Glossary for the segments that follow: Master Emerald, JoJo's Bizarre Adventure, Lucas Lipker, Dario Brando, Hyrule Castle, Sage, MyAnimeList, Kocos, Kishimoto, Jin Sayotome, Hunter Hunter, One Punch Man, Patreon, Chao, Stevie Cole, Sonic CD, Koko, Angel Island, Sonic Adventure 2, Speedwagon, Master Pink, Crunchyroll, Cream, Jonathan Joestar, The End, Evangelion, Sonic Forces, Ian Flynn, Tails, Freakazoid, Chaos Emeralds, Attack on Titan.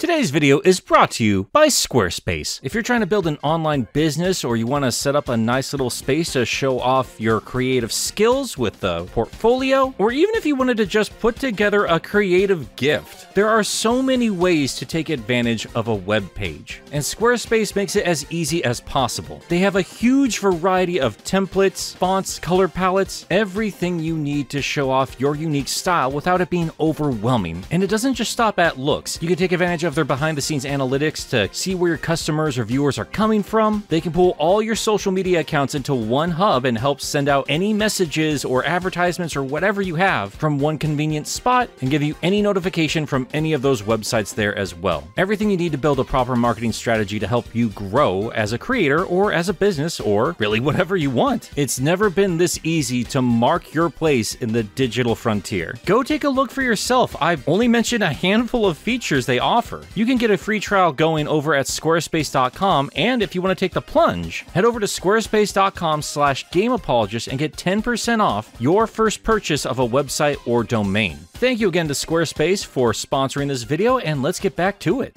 Today's video is brought to you by Squarespace. If you're trying to build an online business or you want to set up a nice little space to show off your creative skills with a portfolio, or even if you wanted to just put together a creative gift, there are so many ways to take advantage of a web page, and Squarespace makes it as easy as possible. They have a huge variety of templates, fonts, color palettes, everything you need to show off your unique style without it being overwhelming. And it doesn't just stop at looks. You can take advantage of their behind-the-scenes analytics to see where your customers or viewers are coming from. They can pull all your social media accounts into one hub and help send out any messages or advertisements or whatever you have from one convenient spot, and give you any notification from any of those websites there as well. Everything you need to build a proper marketing strategy to help you grow as a creator or as a business or really whatever you want. It's never been this easy to mark your place in the digital frontier. Go take a look for yourself. I've only mentioned a handful of features they offer. You can get a free trial going over at squarespace.com, and if you want to take the plunge, head over to squarespace.com/gameapologist and get 10% off your first purchase of a website or domain. Thank you again to Squarespace for sponsoring this video, and let's get back to it.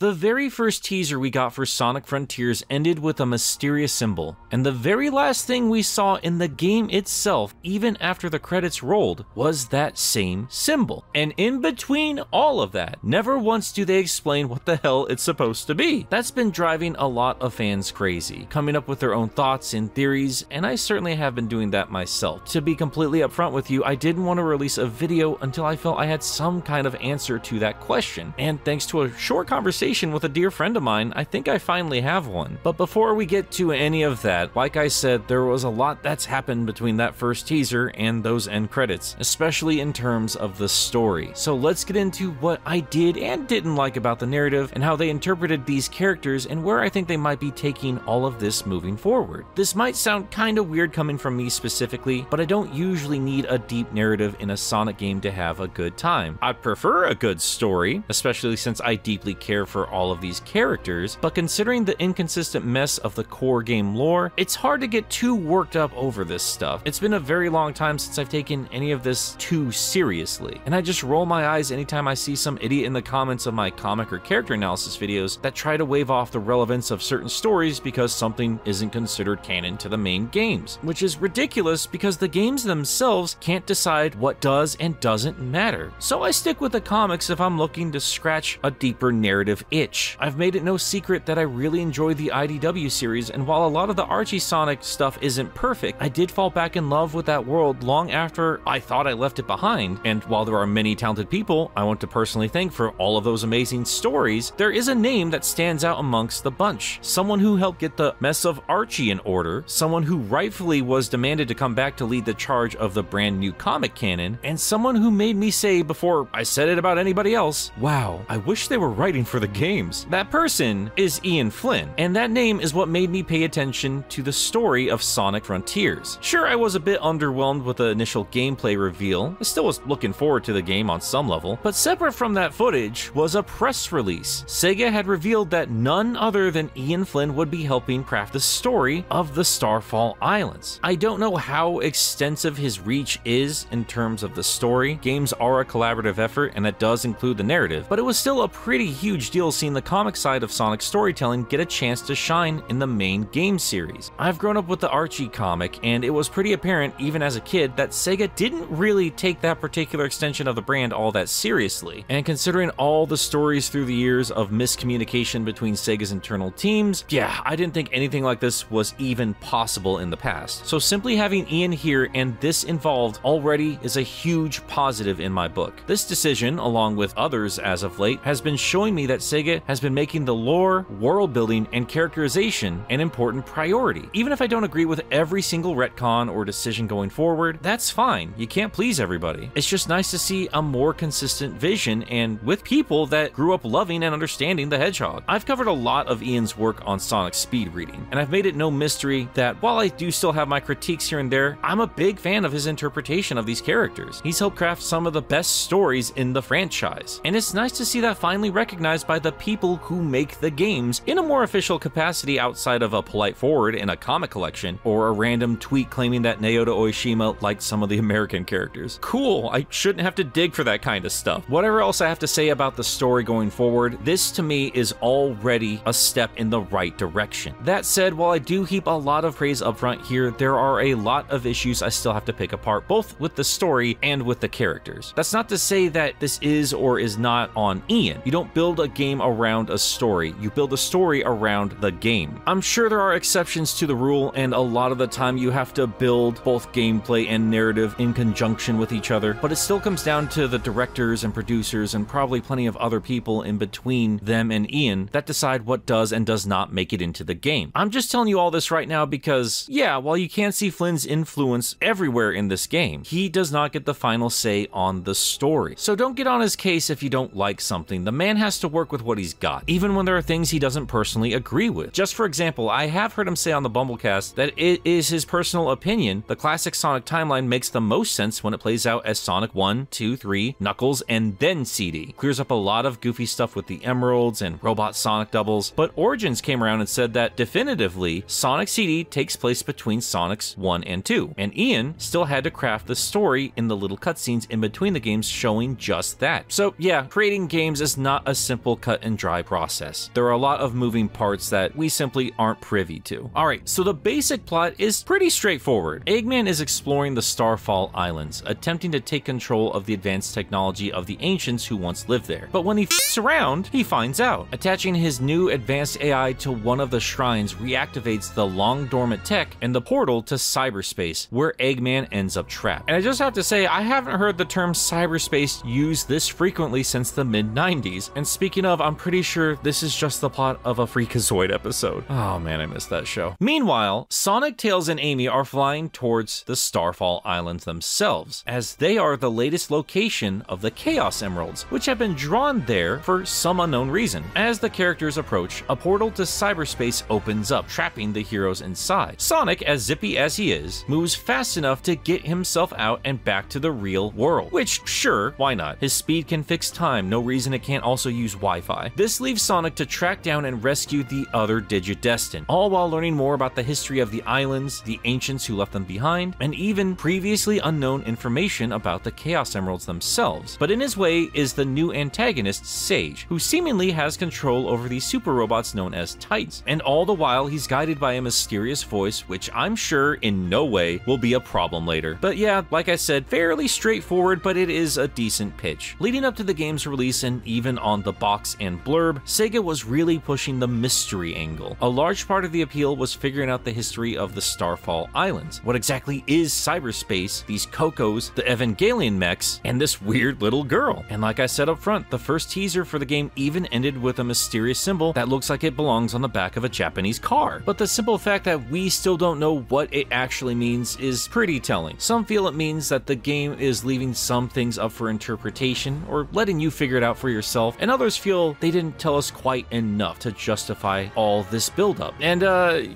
The very first teaser we got for Sonic Frontiers ended with a mysterious symbol, and the very last thing we saw in the game itself, even after the credits rolled, was that same symbol. And in between all of that, never once do they explain what the hell it's supposed to be. That's been driving a lot of fans crazy, coming up with their own thoughts and theories, and I certainly have been doing that myself. To be completely upfront with you, I didn't want to release a video until I felt I had some kind of answer to that question, and thanks to a short conversation with a dear friend of mine, I think I finally have one. But before we get to any of that, like I said, there was a lot that's happened between that first teaser and those end credits, especially in terms of the story. So let's get into what I did and didn't like about the narrative and how they interpreted these characters and where I think they might be taking all of this moving forward. This might sound kind of weird coming from me specifically, but I don't usually need a deep narrative in a Sonic game to have a good time. I prefer a good story, especially since I deeply care for all of these characters, but considering the inconsistent mess of the core game lore, it's hard to get too worked up over this stuff. It's been a very long time since I've taken any of this too seriously, and I just roll my eyes anytime I see some idiot in the comments of my comic or character analysis videos that try to wave off the relevance of certain stories because something isn't considered canon to the main games, which is ridiculous because the games themselves can't decide what does and doesn't matter. So I stick with the comics if I'm looking to scratch a deeper narrative itch. I've made it no secret that I really enjoy the IDW series, and while a lot of the Archie Sonic stuff isn't perfect, I did fall back in love with that world long after I thought I left it behind, and while there are many talented people I want to personally thank for all of those amazing stories, there is a name that stands out amongst the bunch. Someone who helped get the mess of Archie in order, someone who rightfully was demanded to come back to lead the charge of the brand new comic canon, and someone who made me say before I said it about anybody else, wow, I wish they were writing for the games. That person is Ian Flynn, and that name is what made me pay attention to the story of Sonic Frontiers. Sure, I was a bit underwhelmed with the initial gameplay reveal. I still was looking forward to the game on some level, but separate from that footage was a press release. Sega had revealed that none other than Ian Flynn would be helping craft the story of the Starfall Islands. I don't know how extensive his reach is in terms of the story. Games are a collaborative effort, and that does include the narrative, but it was still a pretty huge deal seeing the comic side of Sonic's storytelling get a chance to shine in the main game series. I've grown up with the Archie comic, and it was pretty apparent, even as a kid, that Sega didn't really take that particular extension of the brand all that seriously. And considering all the stories through the years of miscommunication between Sega's internal teams, yeah, I didn't think anything like this was even possible in the past. So simply having Ian here and this involved already is a huge positive in my book. This decision, along with others as of late, has been showing me that Sega has been making the lore, world building, and characterization an important priority. Even if I don't agree with every single retcon or decision going forward, that's fine. You can't please everybody. It's just nice to see a more consistent vision, and with people that grew up loving and understanding the Hedgehog. I've covered a lot of Ian's work on Sonic speed reading, and I've made it no mystery that while I do still have my critiques here and there, I'm a big fan of his interpretation of these characters. He's helped craft some of the best stories in the franchise, and it's nice to see that finally recognized by by the people who make the games in a more official capacity outside of a polite forward in a comic collection or a random tweet claiming that Naoto Oishima liked some of the American characters. Cool, I shouldn't have to dig for that kind of stuff. Whatever else I have to say about the story going forward, this to me is already a step in the right direction. That said, while I do heap a lot of praise up front here, there are a lot of issues I still have to pick apart, both with the story and with the characters. That's not to say that this is or is not on Ian. You don't build a game around a story, you build a story around the game. I'm sure there are exceptions to the rule, and a lot of the time you have to build both gameplay and narrative in conjunction with each other, but it still comes down to the directors and producers and probably plenty of other people in between them and Ian that decide what does and does not make it into the game. I'm just telling you all this right now because, yeah, while you can see Flynn's influence everywhere in this game, he does not get the final say on the story. So don't get on his case if you don't like something. The man has to work with what he's got, even when there are things he doesn't personally agree with. Just for example, I have heard him say on the Bumblecast that it is his personal opinion the classic Sonic timeline makes the most sense when it plays out as Sonic 1, 2, 3, Knuckles, and then CD. Clears up a lot of goofy stuff with the Emeralds and Robot Sonic doubles, but Origins came around and said that definitively Sonic CD takes place between Sonics 1 and 2, and Ian still had to craft the story in the little cutscenes in between the games showing just that. So yeah, creating games is not a simple cut and dry process. There are a lot of moving parts that we simply aren't privy to. Alright, so the basic plot is pretty straightforward. Eggman is exploring the Starfall Islands, attempting to take control of the advanced technology of the ancients who once lived there. But when he f***s around, he finds out. Attaching his new advanced AI to one of the shrines reactivates the long dormant tech and the portal to cyberspace, where Eggman ends up trapped. And I just have to say, I haven't heard the term cyberspace used this frequently since the mid-90s, and speaking of, I'm pretty sure this is just the plot of a Freakazoid episode. Oh man, I missed that show. Meanwhile, Sonic, Tails, and Amy are flying towards the Starfall Islands themselves, as they are the latest location of the Chaos Emeralds, which have been drawn there for some unknown reason. As the characters approach, a portal to cyberspace opens up, trapping the heroes inside. Sonic, as zippy as he is, moves fast enough to get himself out and back to the real world, which, sure, why not? His speed can fix time, no reason it can't also use Wi-Fi. This leaves Sonic to track down and rescue the other Digidestin, all while learning more about the history of the islands, the ancients who left them behind, and even previously unknown information about the Chaos Emeralds themselves. But in his way is the new antagonist, Sage, who seemingly has control over these super robots known as Titans, and all the while he's guided by a mysterious voice, which I'm sure in no way will be a problem later. But yeah, like I said, fairly straightforward, but it is a decent pitch. Leading up to the game's release and even on the box and blurb, Sega was really pushing the mystery angle. A large part of the appeal was figuring out the history of the Starfall Islands. What exactly is cyberspace, these Kocos, the Evangelion mechs, and this weird little girl? And like I said up front, the first teaser for the game even ended with a mysterious symbol that looks like it belongs on the back of a Japanese car. But the simple fact that we still don't know what it actually means is pretty telling. Some feel it means that the game is leaving some things up for interpretation or letting you figure it out for yourself, and others feel they didn't tell us quite enough to justify all this buildup. And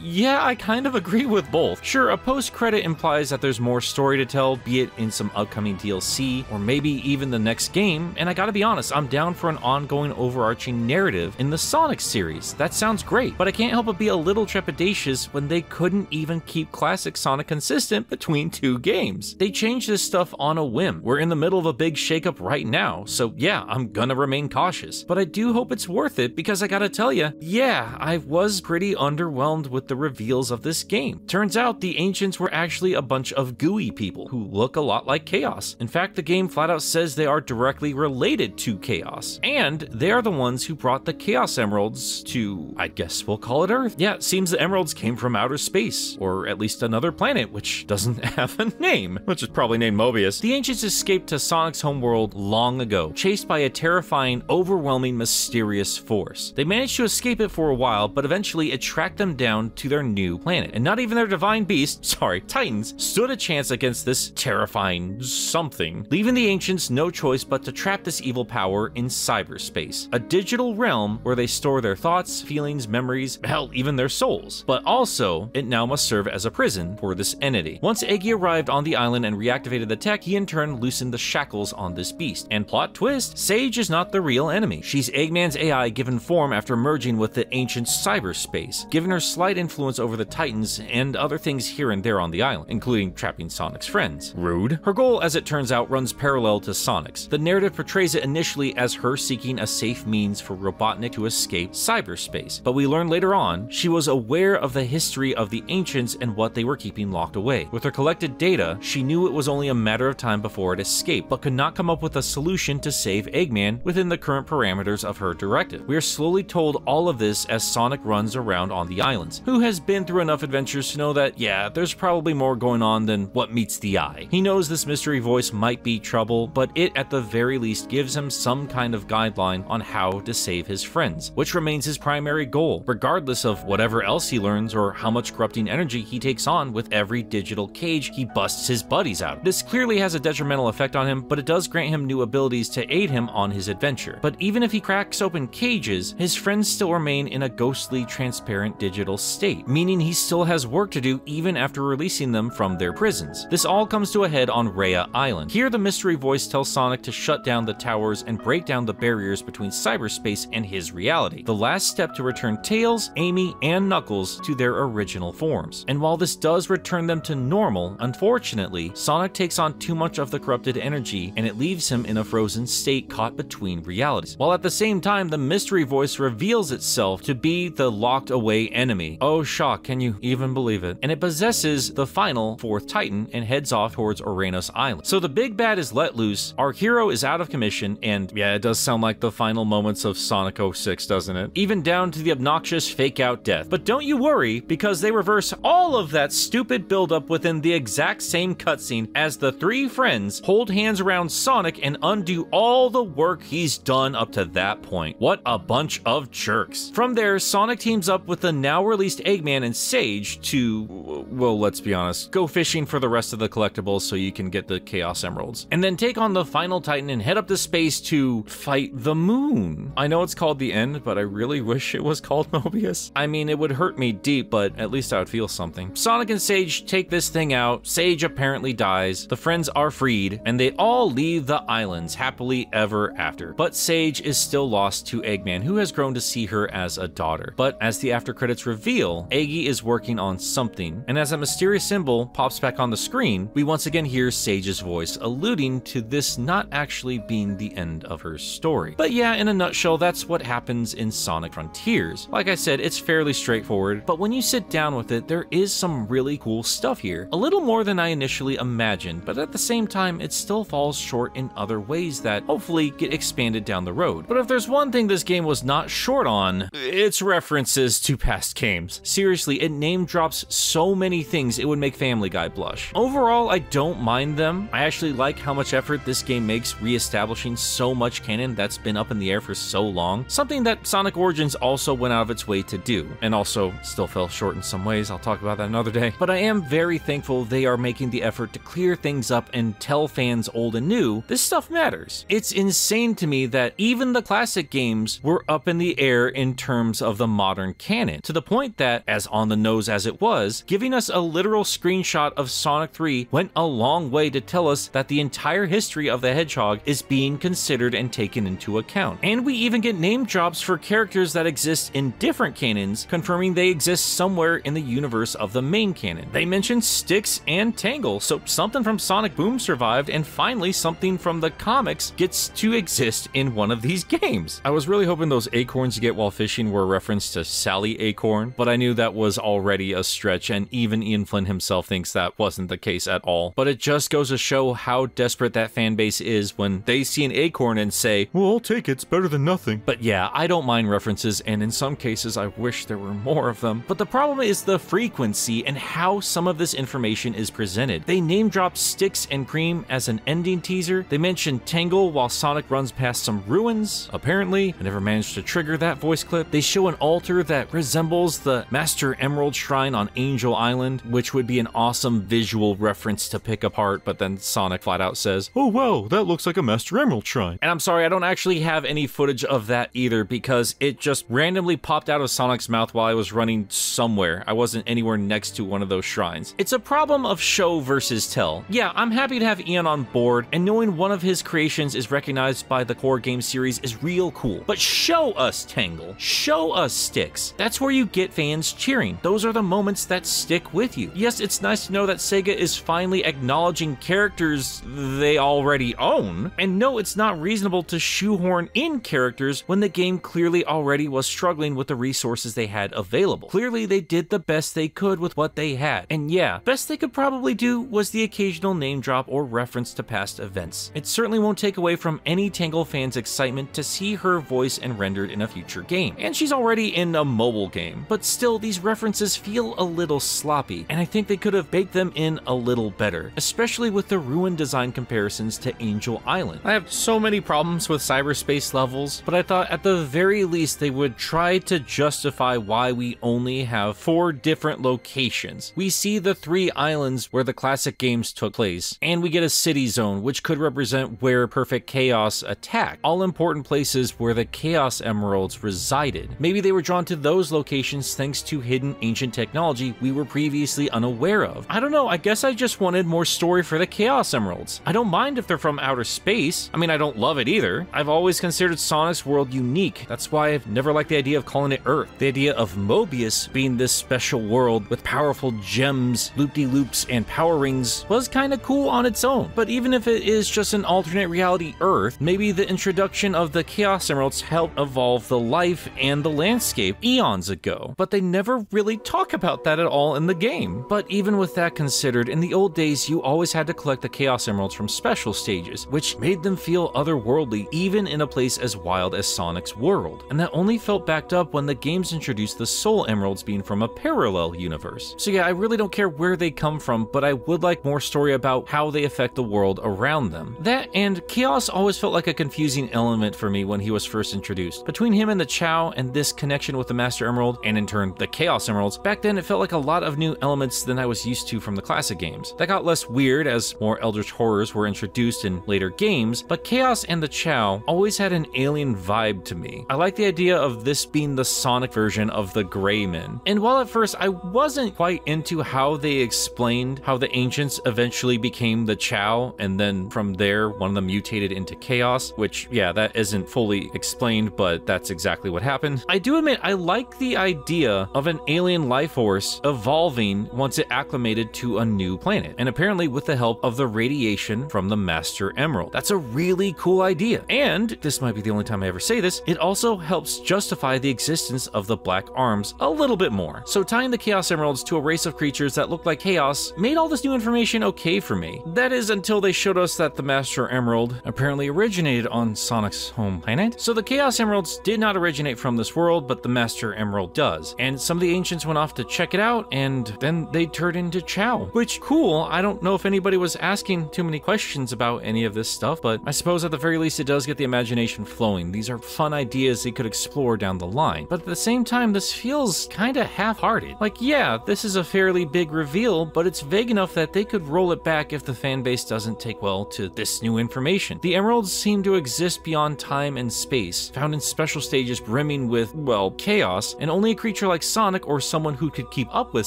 yeah, I kind of agree with both. Sure, a post-credit implies that there's more story to tell, be it in some upcoming DLC or maybe even the next game, and I gotta be honest, I'm down for an ongoing overarching narrative in the Sonic series. That sounds great, but I can't help but be a little trepidatious when they couldn't even keep classic Sonic consistent between two games. They changed this stuff on a whim. We're in the middle of a big shakeup right now, so yeah, I'm gonna remain cautious. But I do hope it's worth it, because I gotta tell you, yeah, I was pretty underwhelmed with the reveals of this game. Turns out the ancients were actually a bunch of gooey people who look a lot like Chaos. In fact, the game flat out says they are directly related to Chaos, and they are the ones who brought the Chaos Emeralds to, I guess we'll call it Earth. Yeah, it seems the Emeralds came from outer space, or at least another planet, which doesn't have a name, which is probably named Mobius. The ancients escaped to Sonic's homeworld long ago, chased by a terrifying, overwhelming, mysterious force. They managed to escape it for a while, but eventually it tracked them down to their new planet, and not even their divine beast, Titans, stood a chance against this terrifying something, leaving the ancients no choice but to trap this evil power in cyberspace, a digital realm where they store their thoughts, feelings, memories, hell, even their souls. But also, it now must serve as a prison for this entity. Once Eggy arrived on the island and reactivated the tech, he in turn loosened the shackles on this beast. And plot twist, Sage is not the real enemy. She's Eggman's AI given form after merging with the ancient cyberspace, giving her slight influence over the Titans and other things here and there on the island, including trapping Sonic's friends. Rude. Her goal, as it turns out, runs parallel to Sonic's. The narrative portrays it initially as her seeking a safe means for Robotnik to escape cyberspace, but we learn later on she was aware of the history of the ancients and what they were keeping locked away. With her collected data, she knew it was only a matter of time before it escaped, but could not come up with a solution to save Eggman within the current parameters of her directive. We are slowly told all of this as Sonic runs around on the islands, who has been through enough adventures to know that, yeah, there's probably more going on than what meets the eye. He knows this mystery voice might be trouble, but it at the very least gives him some kind of guideline on how to save his friends, which remains his primary goal, regardless of whatever else he learns or how much corrupting energy he takes on with every digital cage he busts his buddies out of. This clearly has a detrimental effect on him, but it does grant him new abilities to aid him on his adventure. But even if he cracks open cages, his friends still remain in a ghostly, transparent digital state, meaning he still has work to do even after releasing them from their prisons. This all comes to a head on Rhea Island. Here, the mystery voice tells Sonic to shut down the towers and break down the barriers between cyberspace and his reality, the last step to return Tails, Amy, and Knuckles to their original forms. And while this does return them to normal, unfortunately, Sonic takes on too much of the corrupted energy and it leaves him in a frozen state caught between realities, while at the same time the mystery voice reveals itself to be the locked away enemy. Oh shock, can you even believe it? And it possesses the final fourth Titan and heads off towards Uranus Island. So the big bad is let loose, our hero is out of commission, and yeah, it does sound like the final moments of Sonic 06, doesn't it? Even down to the obnoxious fake out death. But don't you worry, because they reverse all of that stupid buildup within the exact same cutscene as the three friends hold hands around Sonic and undo all the work he's done up to that point. What a bunch of jerks. From there, Sonic teams up with the now released Eggman and Sage to, well, let's be honest, go fishing for the rest of the collectibles so you can get the Chaos Emeralds, and then take on the final Titan and head up to space to fight the moon. I know it's called The End, but I really wish it was called Mobius. I mean, it would hurt me deep, but at least I would feel something. Sonic and Sage take this thing out, Sage apparently dies, the friends are freed, and they all leave the islands happily ever after. But Sage is still lost to Eggman, who has grown to see her as a daughter. But as the after credits reveal, Eggie is working on something, and as a mysterious symbol pops back on the screen, we once again hear Sage's voice alluding to this not actually being the end of her story. But yeah, in a nutshell, that's what happens in Sonic Frontiers. Like I said, it's fairly straightforward, but when you sit down with it, there is some really cool stuff here. A little more than I initially imagined, but at the same time, it still falls short in other ways that hopefully get expanded down the road. But if there's one thing this game was not short on, it's references to past games. Seriously, it name drops so many things it would make Family Guy blush. Overall, I don't mind them. I actually like how much effort this game makes reestablishing so much canon that's been up in the air for so long, something that Sonic Origins also went out of its way to do, and also still fell short in some ways. I'll talk about that another day. But I am very thankful they are making the effort to clear things up and tell fans old and new this stuff matters. It's insane to me that even the classic games were up in the air in terms of the modern canon, to the point that, as on the nose as it was, giving us a literal screenshot of Sonic 3 went a long way to tell us that the entire history of the Hedgehog is being considered and taken into account. And we even get name drops for characters that exist in different canons, confirming they exist somewhere in the universe of the main canon. They mentioned Sticks and Tangle, so something from Sonic Boom survived, and finally something from the comics gets to exist in one of these games. I was really hoping those acorns you get while fishing were a reference to Sally Acorn, but I knew that was already a stretch, and even Ian Flynn himself thinks that wasn't the case at all. But it just goes to show how desperate that fan base is when they see an acorn and say, well, I'll take it, it's better than nothing. But yeah, I don't mind references, and in some cases I wish there were more of them. But the problem is the frequency and how some of this information is presented. They name drop Sticks and Cream as an ending teaser. They mention Tangle while Sonic runs past some ruins, apparently. I never managed to trigger that voice clip. They show an altar that resembles the Master Emerald Shrine on Angel Island, which would be an awesome visual reference to pick apart, but then Sonic flat out says, oh wow, that looks like a Master Emerald Shrine. And I'm sorry, I don't actually have any footage of that either, because it just randomly popped out of Sonic's mouth while I was running somewhere. I wasn't anywhere next to one of those shrines. It's a problem of show versus tell. Yeah, I'm happy to have Ian on board, and knowing one of his creations is recognized by the core game series is real cool. But show us Tangle, show us Sticks. That's where you get fans cheering. Those are the moments that stick with you. Yes, it's nice to know that Sega is finally acknowledging characters they already own. And no, it's not reasonable to shoehorn in characters when the game clearly already was struggling with the resources they had available. Clearly, they did the best they could with what they had. And yeah, best they could probably do was the occasional name drop or reference to past events. It certainly won't take away from any Tangle fan's excitement to see her voice and rendered in a future game. And she's already in a mobile game. But still, these references feel a little sloppy, and I think they could have baked them in a little better, especially with the ruin design comparisons to Angel Island. I have so many problems with Cyberspace levels, but I thought at the very least they would try to justify why we only have 4 different locations. We see the 3 islands where the classic games took place, and we get a city zone, which could represent where Perfect Chaos attacked, all important places where the Chaos Emeralds resided. Maybe they were drawn to those locations thanks to hidden ancient technology we were previously unaware of. I don't know, I guess I just wanted more story for the Chaos Emeralds. I don't mind if they're from outer space. I mean, I don't love it either. I've always considered Sonic's world unique. That's why I've never liked the idea of calling it Earth. The idea of Mobius being this special world with powerful gems, loop-de-loops, and power rings was kind of cool on its own. But even if it is just an alternate reality Earth, maybe the introduction of the Chaos Emeralds helped evolve the life and the landscape eons ago. But they never really talk about that at all in the game. But even with that considered, in the old days, you always had to collect the Chaos Emeralds from special stages, which made them feel otherworldly, even in a place as wild as Sonic's world. And that only felt backed up when the games introduced the Soul Emeralds being from a parallel universe. So yeah, I really don't care where they come from, but I would like more story about how they affect the world around them. That and Chaos always felt like a confusing element for me when he was first introduced. Between him and the Chao and this connection with the Master Emerald, and in turn the Chaos Emeralds, back then it felt like a lot of new elements than I was used to from the classic games. That got less weird as more Eldritch Horrors were introduced in later games, but Chaos and the Chao always had an alien vibe to me. I like the idea of this being the Sonic version of the Gray Men. And while at first I wasn't quite into how they explained how the Ancients eventually became the Chao, and then from there one of them mutated into Chaos, which yeah, that isn't fully explained, but that's exactly what happened. I do admit I like the idea of an alien life force evolving once it acclimated to a new planet, and apparently with the help of the radiation from the Master Emerald. That's a really cool idea. And this might be the only time I ever say this, it also helps justify the existence of the Black Arms a little bit more. So tying the Chaos Emeralds to a race of creatures that looked like Chaos made all this new information okay for me. That is, until they showed us that the Master Emerald apparently originated on Sonic's home planet. So the Chaos Emeralds did not originate from this world, but the Master Emerald does. And some of the Ancients went off to check it out, and then they turned into Chao, which, cool, I don't know if anybody was asking too many questions about any of this stuff, but I suppose at the very least it does get the imagination flowing. These are fun ideas they could explore down the line. But at the same time, this feels kinda half-hearted. Like, yeah, this is a fairly big reveal, but it's vague enough that they could roll it back if the fan base doesn't take well to this new information. The Emeralds seem to exist beyond time and space, found in special stages brimming with, well, chaos, and only a creature like Sonic or someone who could keep up with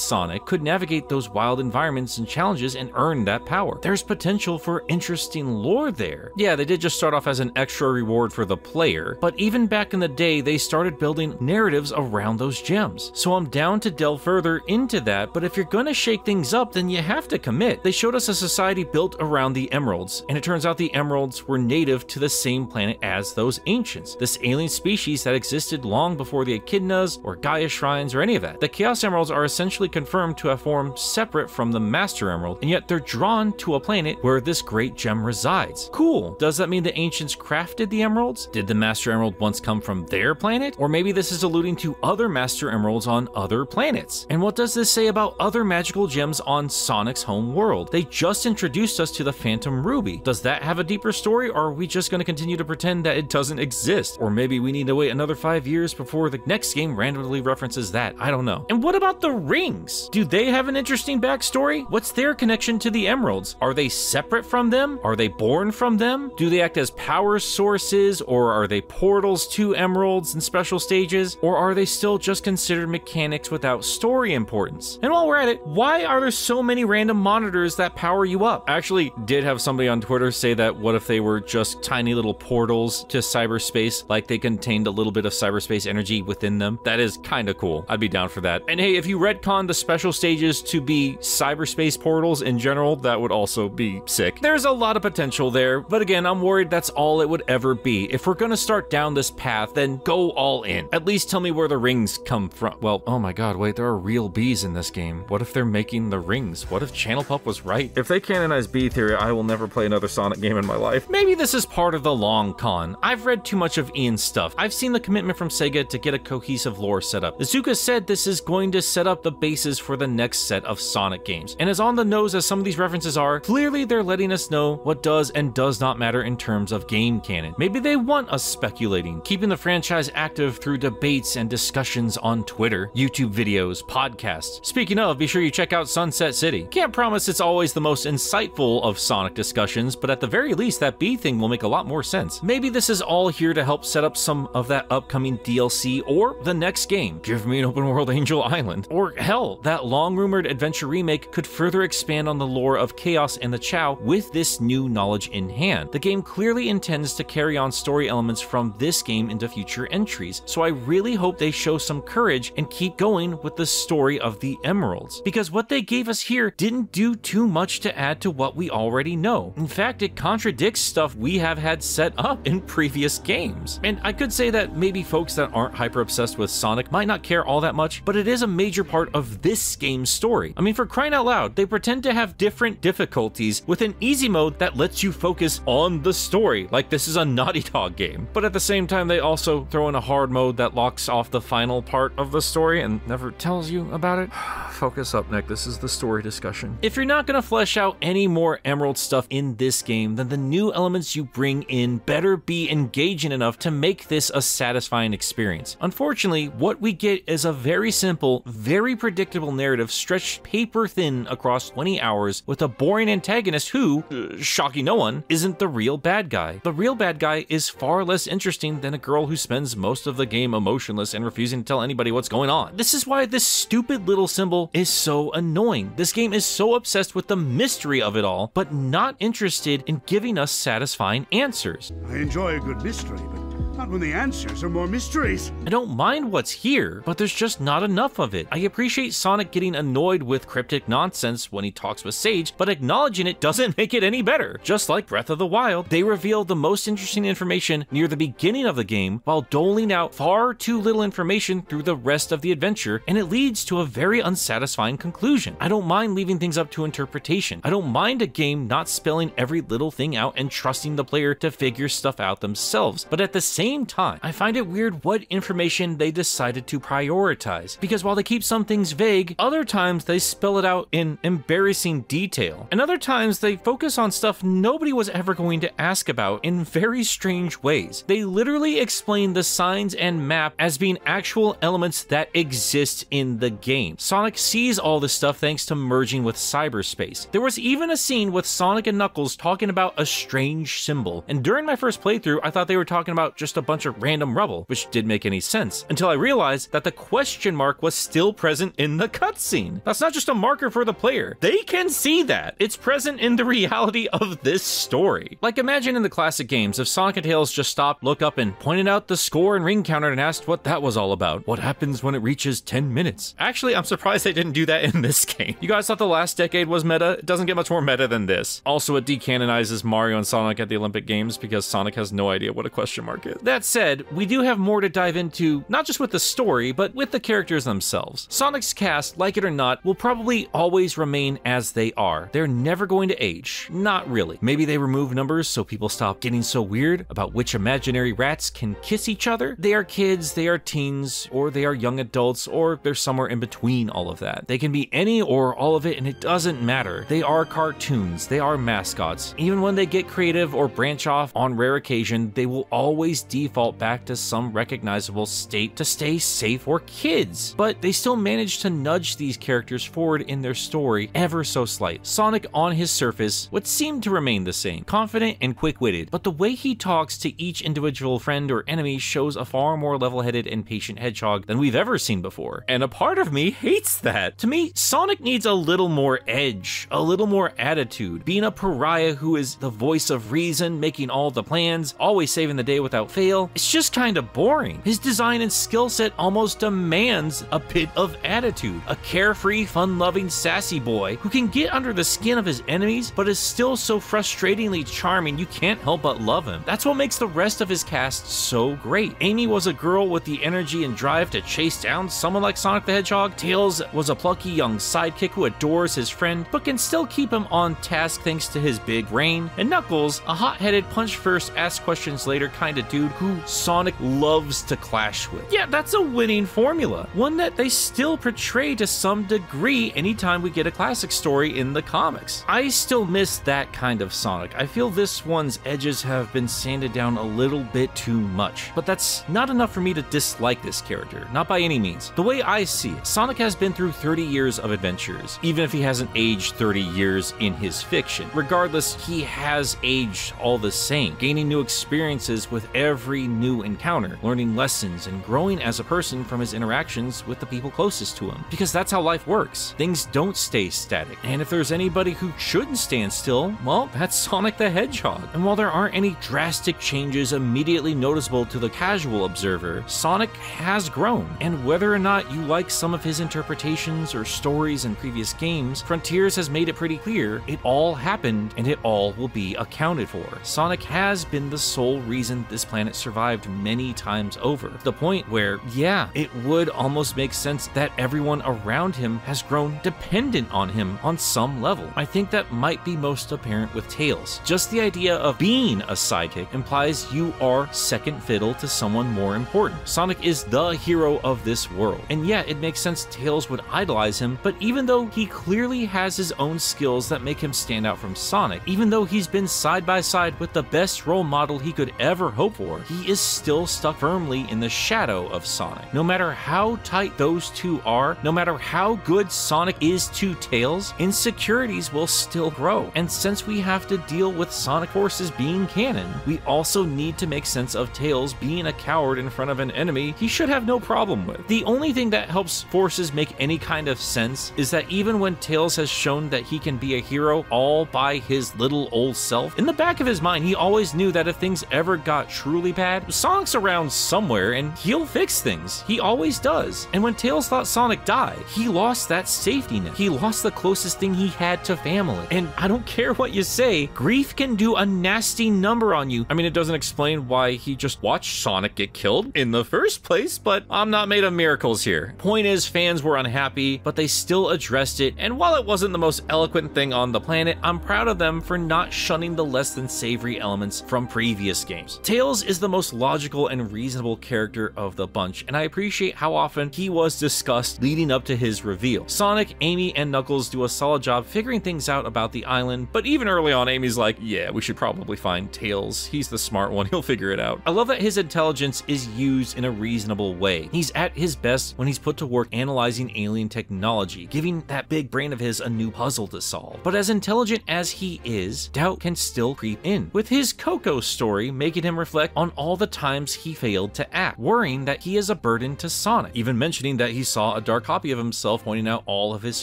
Sonic could navigate those wild environments and challenges and earn that power. There's potential for interesting lore there. Yeah, they did just start off as an extra reward for the player, but even back in the day, they started building narratives around those gems. So I'm down to delve further into that, but if you're gonna shake things up, then you have to commit. They showed us a society built around the Emeralds, and it turns out the Emeralds were native to the same planet as those Ancients, this alien species that existed long before the Echidnas or Gaia Shrines or any of that. The Chaos Emeralds are essentially confirmed to have formed separate from the Master Emerald, and yet they're drawn to a planet where this great gem resides. Cool. Does that mean the Ancients crafted the Emeralds? Did the Master Emerald once come from their planet? Or maybe this is alluding to other Master Emeralds on other planets. And what does this say about other magical gems on Sonic's home world? They just introduced us to the Phantom Ruby. Does that have a deeper story, or are we just going to continue to pretend that it doesn't exist? Or maybe we need to wait another 5 years before the next game randomly references that. I don't know. And what about the rings? Do they have an interesting backstory? What's their connection to the Emeralds? Are they separate from them? Are they born from them? Do they act as power sources, or are they portals to Emeralds in special stages? Or are they still just considered mechanics without story importance? And while we're at it, why are there so many random monitors that power you up? I actually did have somebody on Twitter say that what if they were just tiny little portals to is cyberspace, like they contained a little bit of cyberspace energy within them. That is kind of cool. I'd be down for that. And hey, if you retcon the special stages to be cyberspace portals in general, that would also be sick. There's a lot of potential there, but again, I'm worried that's all it would ever be. If we're gonna start down this path, then go all in. At least tell me where the rings come from. Well, oh my god, wait, there are real bees in this game. What if they're making the rings? What if Channel Pup was right? If they canonize bee theory, I will never play another Sonic game in my life. Maybe this is part of the long con. I've read too much of Ian's stuff. I've seen the commitment from Sega to get a cohesive lore set up. Tezuka said this is going to set up the basis for the next set of Sonic games. And as on the nose as some of these references are, clearly they're letting us know what does and does not matter in terms of game canon. Maybe they want us speculating, keeping the franchise active through debates and discussions on Twitter, YouTube videos, podcasts. Speaking of, be sure you check out Sunset City. Can't promise it's always the most insightful of Sonic discussions, but at the very least, that bee thing will make a lot more sense. Maybe this is all here to help set up some of that upcoming DLC or the next game. Give me an open world Angel Island. Or hell, that long-rumored adventure remake could further expand on the lore of Chaos and the Chao with this new knowledge in hand. The game clearly intends to carry on story elements from this game into future entries, so I really hope they show some courage and keep going with the story of the Emeralds, because what they gave us here didn't do too much to add to what we already know. In fact, it contradicts stuff we have had set up in previous games. And I could say that maybe folks that aren't hyper-obsessed with Sonic might not care all that much, but it is a major part of this game's story. I mean, for crying out loud, they pretend to have different difficulties with an easy mode that lets you focus on the story, like this is a Naughty Dog game. But at the same time, they also throw in a hard mode that locks off the final part of the story and never tells you about it. Focus up, Nick. This is the story discussion. If you're not gonna flesh out any more Emerald stuff in this game, then the new elements you bring in better be engaging enough to make this a satisfying experience. Unfortunately, what we get is a very simple, very predictable narrative stretched paper thin across 20 hours with a boring antagonist who, shocking no one, isn't the real bad guy. The real bad guy is far less interesting than a girl who spends most of the game emotionless and refusing to tell anybody what's going on. This is why this stupid little symbol is so annoying. This game is so obsessed with the mystery of it all, but not interested in giving us satisfying answers. I enjoy a good mystery, but not when the answers are more mysteries. I don't mind what's here, but there's just not enough of it. I appreciate Sonic getting annoyed with cryptic nonsense when he talks with Sage, but acknowledging it doesn't make it any better. Just like Breath of the Wild, they reveal the most interesting information near the beginning of the game while doling out far too little information through the rest of the adventure, and it leads to a very unsatisfying conclusion. I don't mind leaving things up to interpretation. I don't mind a game not spelling every little thing out and trusting the player to figure stuff out themselves, but at the same time, I find it weird what information they decided to prioritize, because while they keep some things vague, other times they spell it out in embarrassing detail, and other times they focus on stuff nobody was ever going to ask about in very strange ways. They literally explain the signs and map as being actual elements that exist in the game. Sonic sees all this stuff thanks to merging with cyberspace. There was even a scene with Sonic and Knuckles talking about a strange symbol, and during my first playthrough, I thought they were talking about just a bunch of random rubble, which did make any sense, until I realized that the question mark was still present in the cutscene. That's not just a marker for the player. They can see that. It's present in the reality of this story. Like, imagine in the classic games, if Sonic and Tails just stopped, looked up, and pointed out the score and ring counter and asked what that was all about. What happens when it reaches 10 minutes? Actually, I'm surprised they didn't do that in this game. You guys thought the last decade was meta? It doesn't get much more meta than this. Also, it decanonizes Mario and Sonic at the Olympic Games because Sonic has no idea what a question mark is. That said, we do have more to dive into, not just with the story, but with the characters themselves. Sonic's cast, like it or not, will probably always remain as they are. They're never going to age. Not really. Maybe they remove numbers so people stop getting so weird about which imaginary rats can kiss each other. They are kids, they are teens, or they are young adults, or they're somewhere in between all of that. They can be any or all of it, and it doesn't matter. They are cartoons, they are mascots. Even when they get creative or branch off on rare occasion, they will always deal default back to some recognizable state to stay safe for kids, but they still managed to nudge these characters forward in their story ever so slight. Sonic on his surface would seem to remain the same, confident and quick-witted, but the way he talks to each individual friend or enemy shows a far more level-headed and patient hedgehog than we've ever seen before, and a part of me hates that. To me, Sonic needs a little more edge, a little more attitude, being a pariah who is the voice of reason, making all the plans, always saving the day without fail. It's just kind of boring. His design and skill set almost demands a bit of attitude, a carefree, fun-loving, sassy boy who can get under the skin of his enemies but is still so frustratingly charming you can't help but love him. That's what makes the rest of his cast so great. Amy was a girl with the energy and drive to chase down someone like Sonic the Hedgehog. Tails was a plucky young sidekick who adores his friend but can still keep him on task thanks to his big brain. And Knuckles, a hot-headed, punch-first, ask-questions-later kind of dude who Sonic loves to clash with. Yeah, that's a winning formula, one that they still portray to some degree anytime we get a classic story in the comics. I still miss that kind of Sonic. I feel this one's edges have been sanded down a little bit too much, but that's not enough for me to dislike this character, not by any means. The way I see it, Sonic has been through 30 years of adventures, even if he hasn't aged 30 years in his fiction. Regardless, he has aged all the same, gaining new experiences with every new encounter, learning lessons and growing as a person from his interactions with the people closest to him, because that's how life works. Things don't stay static, and if there's anybody who shouldn't stand still, well, that's Sonic the Hedgehog. And while there aren't any drastic changes immediately noticeable to the casual observer, Sonic has grown, and whether or not you like some of his interpretations or stories in previous games, Frontiers has made it pretty clear it all happened and it all will be accounted for. Sonic has been the sole reason this planet survived many times over, to the point where, yeah, it would almost make sense that everyone around him has grown dependent on him on some level. I think that might be most apparent with Tails. Just the idea of being a sidekick implies you are second fiddle to someone more important. Sonic is the hero of this world, and yeah, it makes sense Tails would idolize him, but even though he clearly has his own skills that make him stand out from Sonic, even though he's been side by side with the best role model he could ever hope for, he is still stuck firmly in the shadow of Sonic. No matter how tight those two are, no matter how good Sonic is to Tails, insecurities will still grow. And since we have to deal with Sonic forces being canon, we also need to make sense of Tails being a coward in front of an enemy he should have no problem with. The only thing that helps forces make any kind of sense is that even when Tails has shown that he can be a hero all by his little old self, in the back of his mind he always knew that if things ever got truly bad, Sonic's around somewhere and he'll fix things. He always does. And when Tails thought Sonic died, he lost that safety net. He lost the closest thing he had to family. And I don't care what you say, grief can do a nasty number on you. I mean, it doesn't explain why he just watched Sonic get killed in the first place, but I'm not made of miracles here. Point is, fans were unhappy, but they still addressed it, and while it wasn't the most eloquent thing on the planet, I'm proud of them for not shunning the less than savory elements from previous games. Tails is the most logical and reasonable character of the bunch, and I appreciate how often he was discussed leading up to his reveal. Sonic, Amy, and Knuckles do a solid job figuring things out about the island, but even early on, Amy's like, yeah, we should probably find Tails. He's the smart one. He'll figure it out. I love that his intelligence is used in a reasonable way. He's at his best when he's put to work analyzing alien technology, giving that big brain of his a new puzzle to solve. But as intelligent as he is, doubt can still creep in, with his Kocos story making him reflect on all the times he failed to act, worrying that he is a burden to Sonic, even mentioning that he saw a dark copy of himself pointing out all of his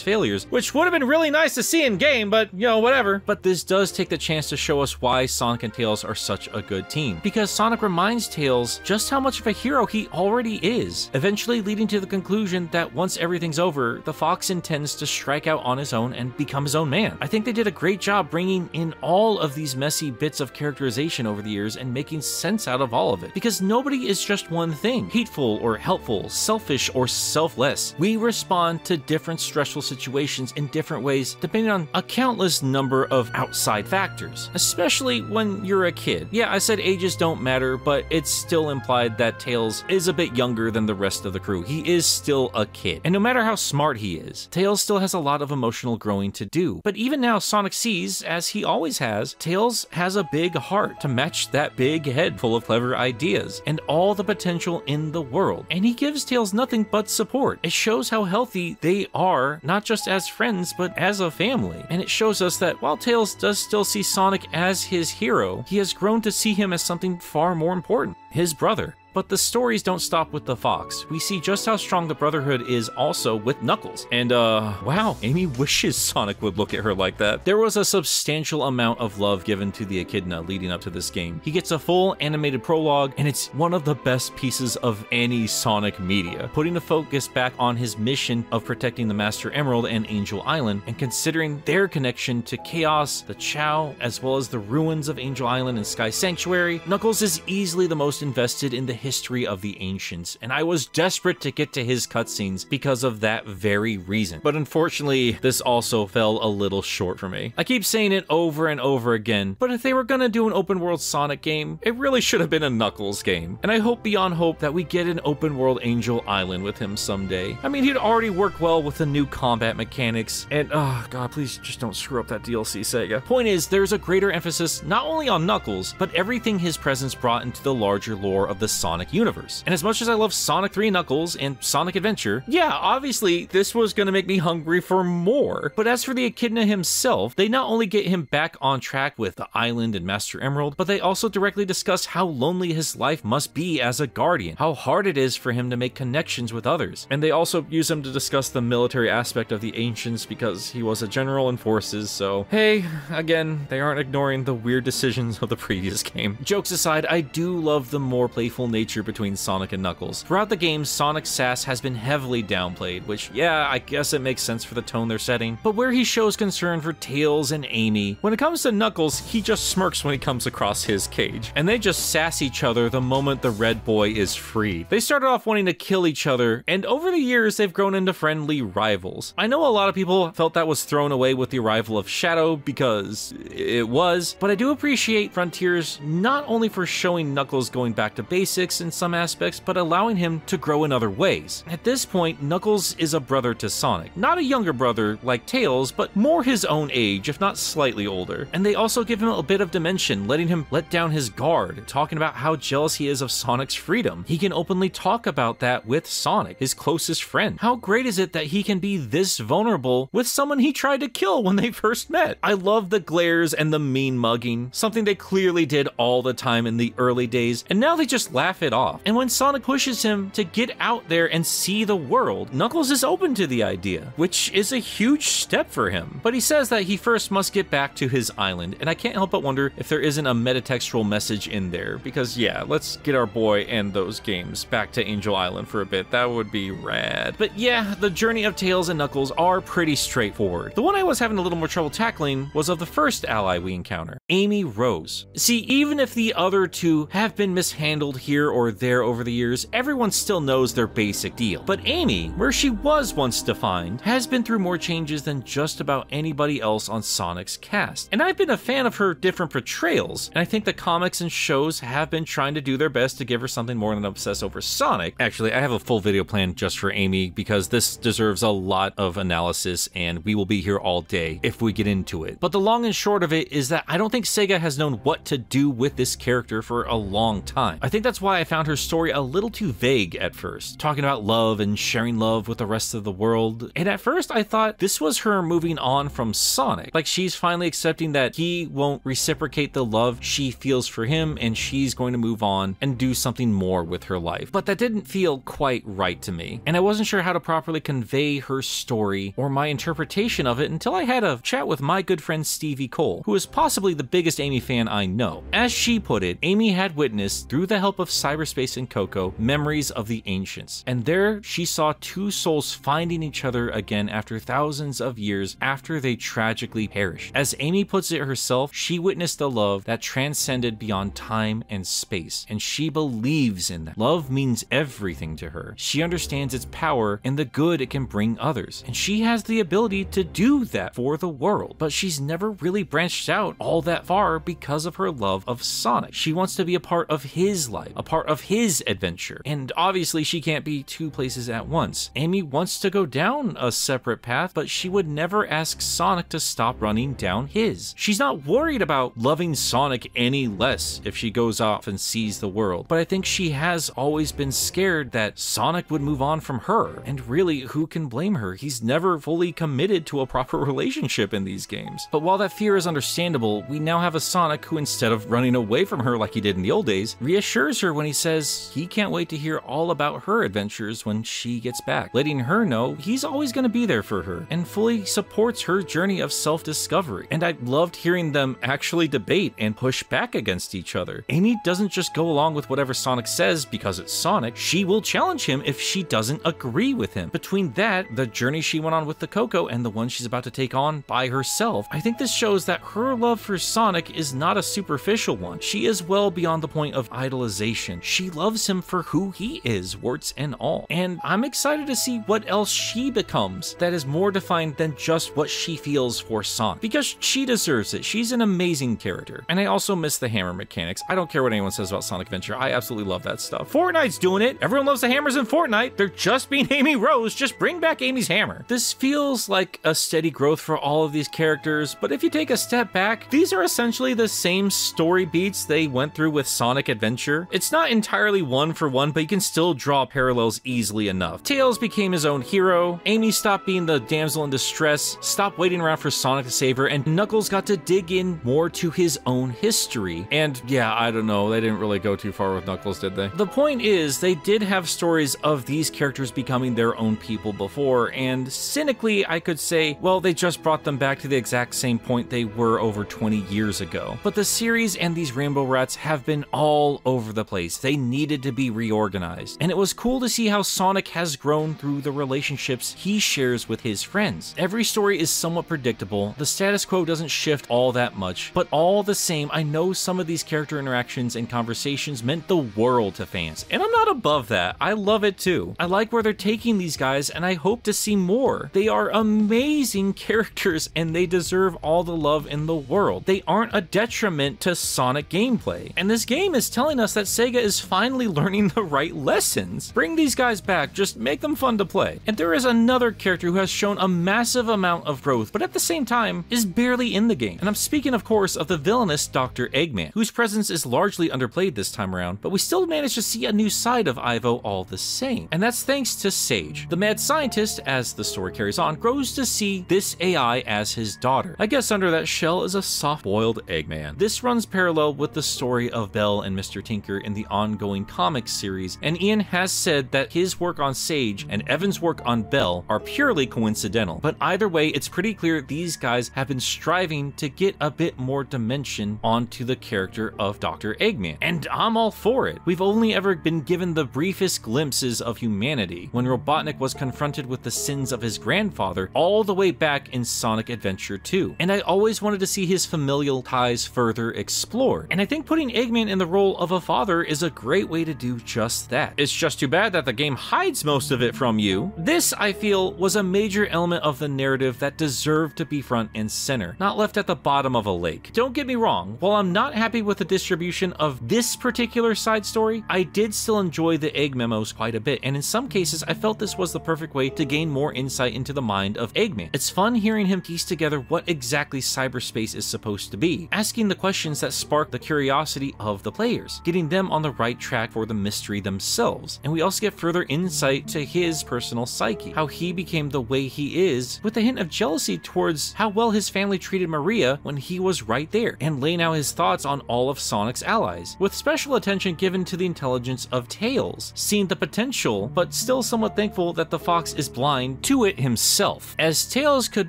failures, which would have been really nice to see in game, but you know, whatever. But this does take the chance to show us why Sonic and Tails are such a good team, because Sonic reminds Tails just how much of a hero he already is, eventually leading to the conclusion that once everything's over, the Fox intends to strike out on his own and become his own man. I think they did a great job bringing in all of these messy bits of characterization over the years and making sense out of all of it, because nobody is just one thing, hateful or helpful, selfish or selfless. We respond to different stressful situations in different ways depending on a countless number of outside factors, especially when you're a kid. Yeah, I said ages don't matter, but it's still implied that Tails is a bit younger than the rest of the crew. He is still a kid, and no matter how smart he is, Tails still has a lot of emotional growing to do. But even now, Sonic sees, as he always has, Tails has a big heart to match that big head full of clever ideas and all the potential in the world, and he gives Tails nothing but support. It shows how healthy they are, not just as friends, but as a family. And it shows us that while Tails does still see Sonic as his hero, he has grown to see him as something far more important, his brother. But the stories don't stop with the Fox. We see just how strong the Brotherhood is also with Knuckles. And wow, Amy wishes Sonic would look at her like that. There was a substantial amount of love given to the Echidna leading up to this game. He gets a full animated prologue, and it's one of the best pieces of any Sonic media, putting the focus back on his mission of protecting the Master Emerald and Angel Island, and considering their connection to Chaos, the Chao, as well as the ruins of Angel Island and Sky Sanctuary. Knuckles is easily the most invested in the history of the ancients, and I was desperate to get to his cutscenes because of that very reason. But unfortunately, this also fell a little short for me. I keep saying it over and over again, but if they were gonna do an open world Sonic game, it really should have been a Knuckles game. And I hope beyond hope that we get an open world Angel Island with him someday. I mean, he'd already work well with the new combat mechanics, and oh god, please just don't screw up that DLC, Sega. Point is, there's a greater emphasis not only on Knuckles, but everything his presence brought into the larger lore of the Sonic universe. And as much as I love Sonic 3, Knuckles, and Sonic Adventure, yeah, obviously this was gonna make me hungry for more. But as for the Echidna himself, they not only get him back on track with the island and Master Emerald, but they also directly discuss how lonely his life must be as a guardian, how hard it is for him to make connections with others. And they also use him to discuss the military aspect of the ancients because he was a general in forces, so hey, again, they aren't ignoring the weird decisions of the previous game. Jokes aside, I do love the more playful nature between Sonic and Knuckles. Throughout the game, Sonic's sass has been heavily downplayed, which, yeah, I guess it makes sense for the tone they're setting, but where he shows concern for Tails and Amy, when it comes to Knuckles, he just smirks when he comes across his cage, and they just sass each other the moment the red boy is free. They started off wanting to kill each other, and over the years, they've grown into friendly rivals. I know a lot of people felt that was thrown away with the arrival of Shadow, because it was, but I do appreciate Frontiers not only for showing Knuckles going back to basics in some aspects, but allowing him to grow in other ways. At this point, Knuckles is a brother to Sonic. Not a younger brother like Tails, but more his own age, if not slightly older. And they also give him a bit of dimension, letting him let down his guard, talking about how jealous he is of Sonic's freedom. He can openly talk about that with Sonic, his closest friend. How great is it that he can be this vulnerable with someone he tried to kill when they first met? I love the glares and the mean mugging, something they clearly did all the time in the early days, and now they just laugh it off. And when Sonic pushes him to get out there and see the world, Knuckles is open to the idea, which is a huge step for him. But he says that he first must get back to his island, and I can't help but wonder if there isn't a metatextual message in there, because yeah, let's get our boy and those games back to Angel Island for a bit. That would be rad. But yeah, the journey of Tails and Knuckles are pretty straightforward. The one I was having a little more trouble tackling was of the first ally we encounter, Amy Rose. See, even if the other two have been mishandled here or there over the years, everyone still knows their basic deal. But Amy, where she was once defined, has been through more changes than just about anybody else on Sonic's cast. And I've been a fan of her different portrayals, and I think the comics and shows have been trying to do their best to give her something more than obsess over Sonic. Actually, I have a full video planned just for Amy because this deserves a lot of analysis, and we will be here all day if we get into it. But the long and short of it is that I don't think Sega has known what to do with this character for a long time. I think that's why I found her story a little too vague at first, talking about love and sharing love with the rest of the world. And at first I thought this was her moving on from Sonic, like she's finally accepting that he won't reciprocate the love she feels for him, and she's going to move on and do something more with her life. But that didn't feel quite right to me, and I wasn't sure how to properly convey her story or my interpretation of it until I had a chat with my good friend Stevie Cole, who is possibly the biggest Amy fan I know. As she put it, Amy had witnessed, through the help of Cyberspace and Koko, memories of the ancients, and there she saw two souls finding each other again after thousands of years after they tragically perished. As Amy puts it herself, she witnessed a love that transcended beyond time and space, and she believes in that. Love means everything to her. She understands its power and the good it can bring others, and she has the ability to do that for the world, but she's never really branched out all that far because of her love of Sonic. She wants to be a part of his life, a part part of his adventure. And obviously she can't be two places at once. Amy wants to go down a separate path, but she would never ask Sonic to stop running down his. She's not worried about loving Sonic any less if she goes off and sees the world, but I think she has always been scared that Sonic would move on from her. And really, who can blame her? He's never fully committed to a proper relationship in these games. But while that fear is understandable, we now have a Sonic who, instead of running away from her like he did in the old days, reassures her when he says he can't wait to hear all about her adventures when she gets back, letting her know he's always going to be there for her and fully supports her journey of self-discovery. And I loved hearing them actually debate and push back against each other. Amy doesn't just go along with whatever Sonic says because it's Sonic. She will challenge him if she doesn't agree with him. Between that, the journey she went on with the Coco, and the one she's about to take on by herself, I think this shows that her love for Sonic is not a superficial one. She is well beyond the point of idolization. She loves him for who he is, warts and all. And I'm excited to see what else she becomes that is more defined than just what she feels for Sonic, because she deserves it. She's an amazing character. And I also miss the hammer mechanics. I don't care what anyone says about Sonic Adventure. I absolutely love that stuff. Fortnite's doing it. Everyone loves the hammers in Fortnite. They're just being Amy Rose. Just bring back Amy's hammer. This feels like a steady growth for all of these characters, but if you take a step back, these are essentially the same story beats they went through with Sonic Adventure. It's not entirely one for one, but you can still draw parallels easily enough. Tails became his own hero, Amy stopped being the damsel in distress, stopped waiting around for Sonic to save her, and Knuckles got to dig in more to his own history. And yeah, I don't know, they didn't really go too far with Knuckles, did they? The point is, they did have stories of these characters becoming their own people before, and cynically I could say, well, they just brought them back to the exact same point they were over 20 years ago. But the series and these Rainbow Rats have been all over the place. They needed to be reorganized. And it was cool to see how Sonic has grown through the relationships he shares with his friends. Every story is somewhat predictable. The status quo doesn't shift all that much, but all the same, I know some of these character interactions and conversations meant the world to fans, and I'm not above that. I love it too. I like where they're taking these guys, and I hope to see more. They are amazing characters, and they deserve all the love in the world. They aren't a detriment to Sonic gameplay, and this game is telling us that Sega is finally learning the right lessons. Bring these guys back, just make them fun to play. And there is another character who has shown a massive amount of growth, but at the same time is barely in the game. And I'm speaking, of course, of the villainous Dr. Eggman, whose presence is largely underplayed this time around, but we still managed to see a new side of Ivo all the same. And that's thanks to Sage. The mad scientist, as the story carries on, grows to see this AI as his daughter. I guess under that shell is a soft-boiled Eggman. This runs parallel with the story of Belle and Mr. Tinker in the ongoing comic series, and Ian has said that his work on Sage and Evan's work on Belle are purely coincidental. But either way, it's pretty clear these guys have been striving to get a bit more dimension onto the character of Dr. Eggman, and I'm all for it. We've only ever been given the briefest glimpses of humanity when Robotnik was confronted with the sins of his grandfather all the way back in Sonic Adventure 2, and I always wanted to see his familial ties further explored, and I think putting Eggman in the role of a father is a great way to do just that. It's just too bad that the game hides most of it from you. This, I feel, was a major element of the narrative that deserved to be front and center, not left at the bottom of a lake. Don't get me wrong, while I'm not happy with the distribution of this particular side story, I did still enjoy the Egg memos quite a bit, and in some cases I felt this was the perfect way to gain more insight into the mind of Eggman. It's fun hearing him piece together what exactly cyberspace is supposed to be, asking the questions that spark the curiosity of the players, getting them on the right track for the mystery themselves. And we also get further insight to his personal psyche, how he became the way he is, with a hint of jealousy towards how well his family treated Maria when he was right there, and laying out his thoughts on all of Sonic's allies, with special attention given to the intelligence of Tails, seeing the potential, but still somewhat thankful that the fox is blind to it himself, as Tails could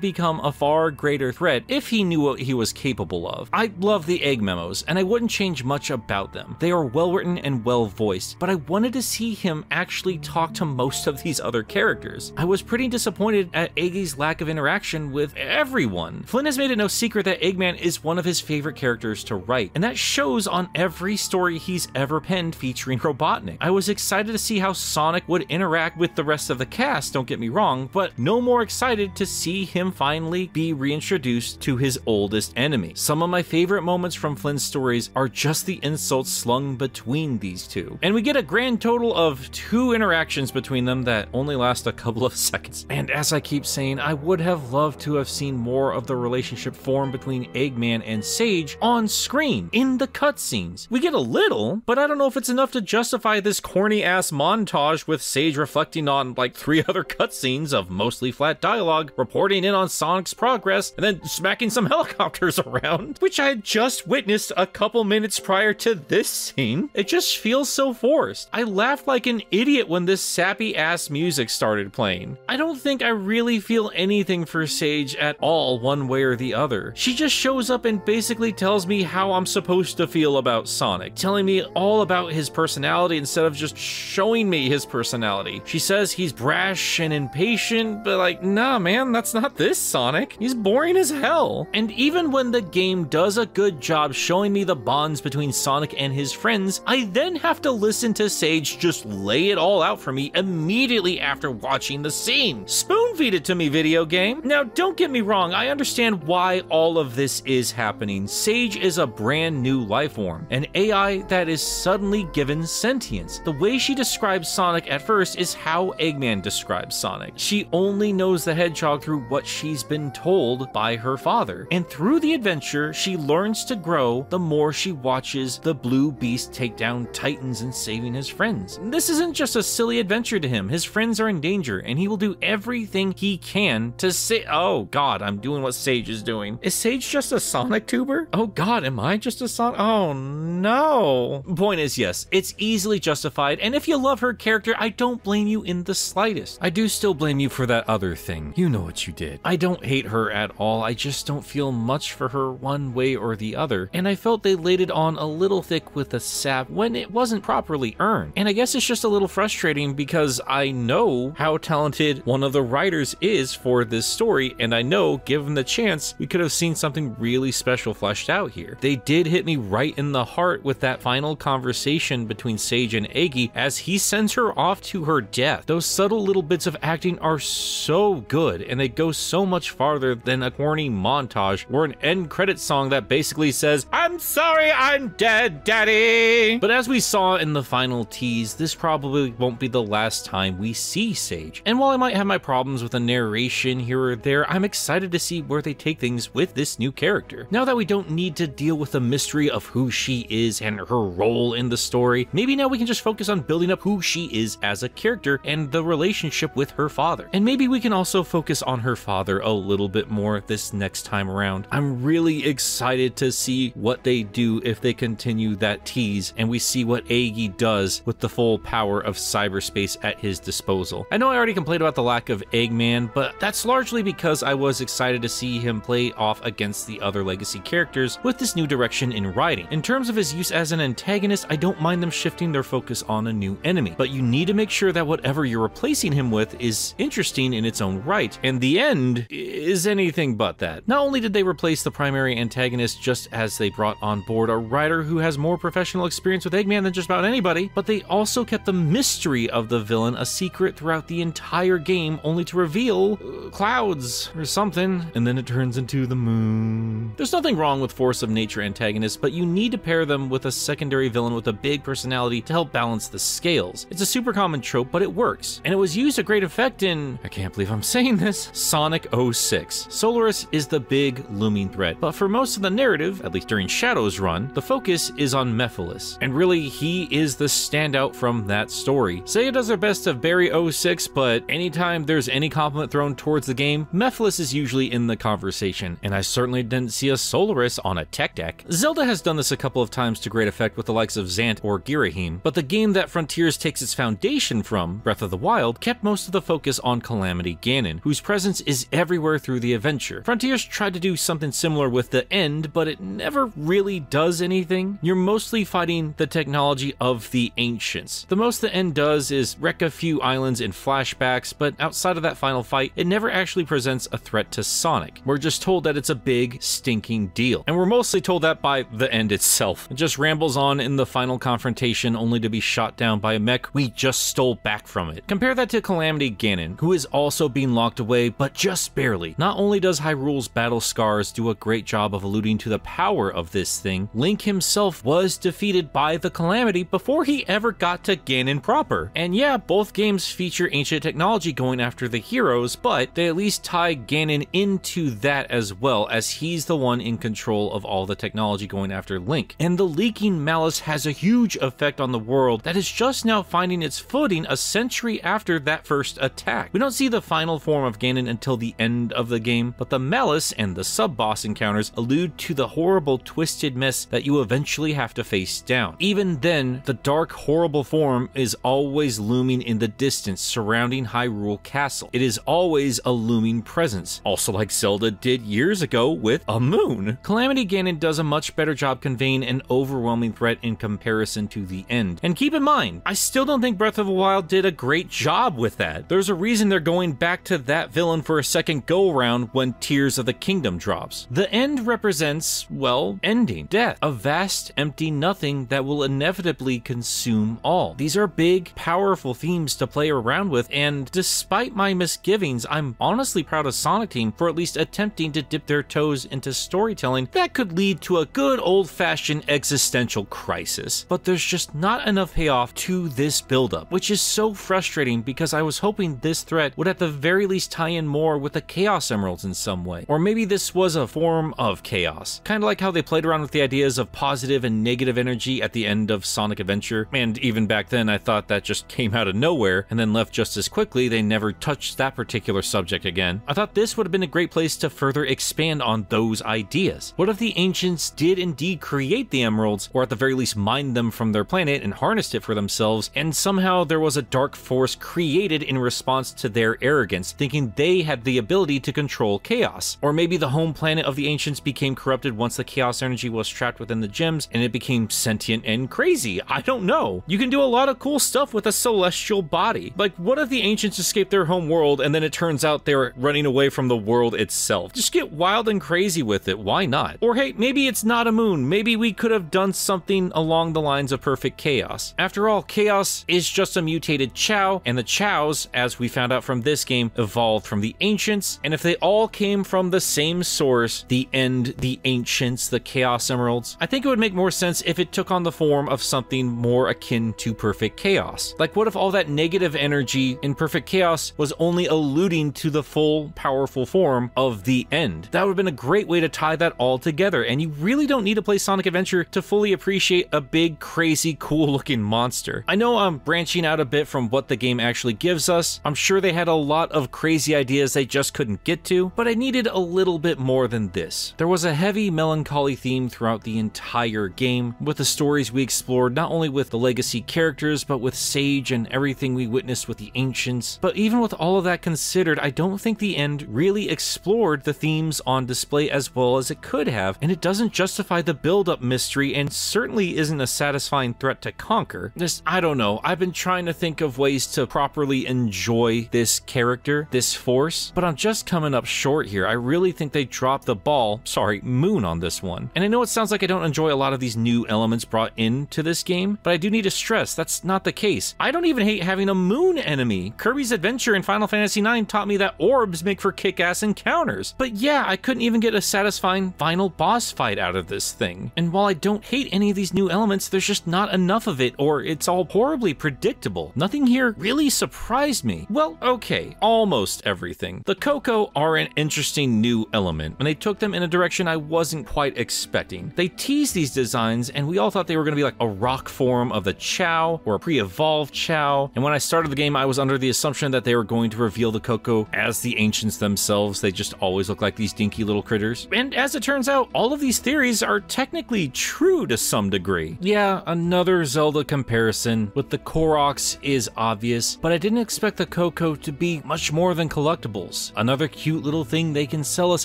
become a far greater threat if he knew what he was capable of. I love the Egg memos, and I wouldn't change much about them. They are well written and well voiced, but I wanted to see him actually talk to most of these other characters. I was pretty disappointed at Eggy's lack of interaction with everyone. Flynn has made it no secret that Eggman is one of his favorite characters to write, and that shows on every story he's ever penned featuring Robotnik. I was excited to see how Sonic would interact with the rest of the cast, don't get me wrong, but no more excited to see him finally be reintroduced to his oldest enemy. Some of my favorite moments from Flynn's stories are just the insults slung between between these two. And we get a grand total of 2 interactions between them that only last a couple of seconds. And as I keep saying, I would have loved to have seen more of the relationship formed between Eggman and Sage on screen, in the cutscenes. We get a little, but I don't know if it's enough to justify this corny-ass montage with Sage reflecting on like 3 other cutscenes of mostly flat dialogue, reporting in on Sonic's progress, and then smacking some helicopters around, which I had just witnessed a couple minutes prior to this scene. It just feels so forced. I laughed like an idiot when this sappy-ass music started playing. I don't think I really feel anything for Sage at all, one way or the other. She just shows up and basically tells me how I'm supposed to feel about Sonic, telling me all about his personality instead of just showing me his personality. She says he's brash and impatient, but like, nah, man, that's not this Sonic. He's boring as hell. And even when the game does a good job showing me the bonds between Sonic and his friends, I then have to listen to Sage just lay it all out for me immediately after watching the scene. Spoon feed it to me, video game. Now, don't get me wrong, I understand why all of this is happening. Sage is a brand new life form, an AI that is suddenly given sentience. The way she describes Sonic at first is how Eggman describes Sonic. She only knows the hedgehog through what she's been told by her father. And through the adventure, she learns to grow the more she watches the blue beast take down Titans and saving his friends. This isn't just a silly adventure to him. His friends are in danger, and he will do everything he can to save. Oh god, I'm doing what Sage is doing. Is Sage just a Sonic tuber? Oh god, am I just a Sonic? Oh no. Point is, yes, it's easily justified, and if you love her character, I don't blame you in the slightest. I do still blame you for that other thing. You know what you did. I don't hate her at all. I just don't feel much for her one way or the other, and I felt they laid it on a little thick with the sap when it wasn't properly earned. And I guess it's just a little frustrating because I know how talented one of the writers is for this story, and I know, given the chance, we could have seen something really special fleshed out here. They did hit me right in the heart with that final conversation between Sage and Eggy as he sends her off to her death. Those subtle little bits of acting are so good, and they go so much farther than a corny montage or an end credit song that basically says, "I'm sorry, I'm dead, daddy." But as we saw in the final tease, this probably won't be the last time we see Sage. And while I might have my problems with the narration here or there, I'm excited to see where they take things with this new character. Now that we don't need to deal with the mystery of who she is and her role in the story, maybe now we can just focus on building up who she is as a character and the relationship with her father. And maybe we can also focus on her father a little bit more this next time around. I'm really excited to see what they do if they continue that tease and we see what Eggy does with the full power of cyberspace at his disposal. I know I already complained about the lack of Eggman, but that's largely because I was excited to see him play off against the other legacy characters with this new direction in writing. In terms of his use as an antagonist, I don't mind them shifting their focus on a new enemy, but you need to make sure that whatever you're replacing him with is interesting in its own right, and The End is anything but that. Not only did they replace the primary antagonist just as they brought on board a writer who has more professional experience with Eggman than just about anybody, but they also kept the mystery of the villain a secret throughout the entire game, only to reveal clouds or something, and then it turns into the moon. There's nothing wrong with force of nature antagonists, but you need to pair them with a secondary villain with a big personality to help balance the scales. It's a super common trope, but it works, and it was used to great effect in, I can't believe I'm saying this, Sonic 06. Solaris is the big looming threat, but for most of the narrative, at least during Shadow's run, the focus is on Mephiles, and really he is the standout from that story. Sega does their best to bury 06, but anytime there's any compliment thrown towards the game, Mephiles is usually in the conversation, and I certainly didn't see a Solaris on a tech deck. Zelda has done this a couple of times to great effect with the likes of Xant or Girahim, but the game that Frontiers takes its foundation from, Breath of the Wild, kept most of the focus on Calamity Ganon, whose presence is everywhere through the adventure. Frontiers tried to do something similar with The End, but it never really does anything. You're mostly fighting the technology of the ancients. The most The End does is wreck a few islands in flashbacks, but outside of that that final fight, it never actually presents a threat to Sonic. We're just told that it's a big, stinking deal. And we're mostly told that by The End itself. It just rambles on in the final confrontation only to be shot down by a mech we just stole back from it. Compare that to Calamity Ganon, who is also being locked away, but just barely. Not only does Hyrule's battle scars do a great job of alluding to the power of this thing, Link himself was defeated by the Calamity before he ever got to Ganon proper. And yeah, both games feature ancient technology going after the heroes, but they at least tie Ganon into that as well, as he's the one in control of all the technology going after Link. And the leaking malice has a huge effect on the world that is just now finding its footing a century after that first attack. We don't see the final form of Ganon until the end of the game, but the malice and the sub-boss encounters allude to the horrible twisted mess that you eventually have to face down. Even then, the dark, horrible form is always looming in the distance surrounding Hyrule Castle. It is always a looming presence, also like Zelda did years ago with a moon. Calamity Ganon does a much better job conveying an overwhelming threat in comparison to The End. And keep in mind, I still don't think Breath of the Wild did a great job with that. There's a reason they're going back to that villain for a second go-around when Tears of the Kingdom drops. The End represents, well, ending, death, a vast, empty nothing that will inevitably consume all. These are big, powerful themes to play around with, and despite my misgivings, I'm honestly proud of Sonic Team for at least attempting to dip their toes into storytelling that could lead to a good old-fashioned existential crisis. But there's just not enough payoff to this buildup, which is so frustrating because I was hoping this threat would at the very least tie in more with the Chaos Emeralds in some way. Or maybe this was a form of chaos, kind of like how they played around with the ideas of positive and negative energy at the end of Sonic Adventure, and even back then I thought that just came out of nowhere and then left just as quickly. They never touched that particular subject again. I thought this would have been a great place to further expand on those ideas. What if the ancients did indeed create the emeralds, or at the very least mine them from their planet and harnessed it for themselves, and somehow there was a dark force created in response to their arrogance, thinking they had the ability to control chaos? Or maybe the home planet of the ancients became corrupted once the chaos energy was trapped within the gems, and it became sentient and crazy. I don't know. You can do a lot of cool stuff with a celestial body. Like, what if the ancients escaped their home world and then it turns out they're running away from the world itself? Just get wild and crazy with it. Why not? Or hey, maybe it's not a moon. Maybe we could have done something along the lines of Perfect Chaos. After all, chaos is just a mutated Chao, and the Chaos, as we found out from this game, evolved from the ancients, and if they all came from the same source, the end, the ancients, the Chaos Emeralds, I think it would make more sense if it took on the form of something more akin to Perfect Chaos. Like, what if all that negative energy in Perfect Chaos was only alluding to the full, powerful form of the end? That would have been a great way to tie that all together, and you really don't need to play Sonic Adventure to fully appreciate a big, crazy, cool-looking monster. I know I'm branching out a bit from what the game actually gives us. I'm sure they had a lot of crazy ideas they just couldn't get to, but I needed a little bit more than this. There was a heavy melancholy theme throughout the entire game, with the stories we explored, not only with the legacy characters, but with Sage and everything we witnessed with the ancients. But even with all of that considered, I don't think The End really explored the themes on display as well as it could have, and it doesn't justify the build-up mystery and certainly isn't a satisfying threat to conquer. Just, I don't know, I've been trying to think of ways to properly enjoy this character, this force, but I'm just coming up short here. I really think they dropped the ball, sorry, moon on this one. And I know it sounds like I don't enjoy a lot of these new elements brought into this game, but I do need to stress that's not the case. I don't even hate having a moon enemy. Kirby's Adventure and Final Fantasy IX taught me that orbs make for kick-ass encounters. But yeah, I couldn't even get a satisfying final boss fight out of this thing. And while I don't hate any of these new elements, there's just not enough of it, or it's all horribly predictable. Nothing here really surprised me. Well, okay, almost everything. The Koko are an interesting new element, and they took them in a direction I wasn't quite expecting. They teased these designs, and we all thought they were gonna be like a rock form of the Chao, or a pre-evolved Chao, and when I started the game, I was under the assumption that they were going to reveal the Koko as the ancients themselves. They just always look like these dinky little critters. And as it turns out, all of these theories are technically true to some degree. Yeah, another Zelda comparison with the Koroks is obvious, but I didn't expect the Koko to be much more than collectibles, another cute little thing they can sell us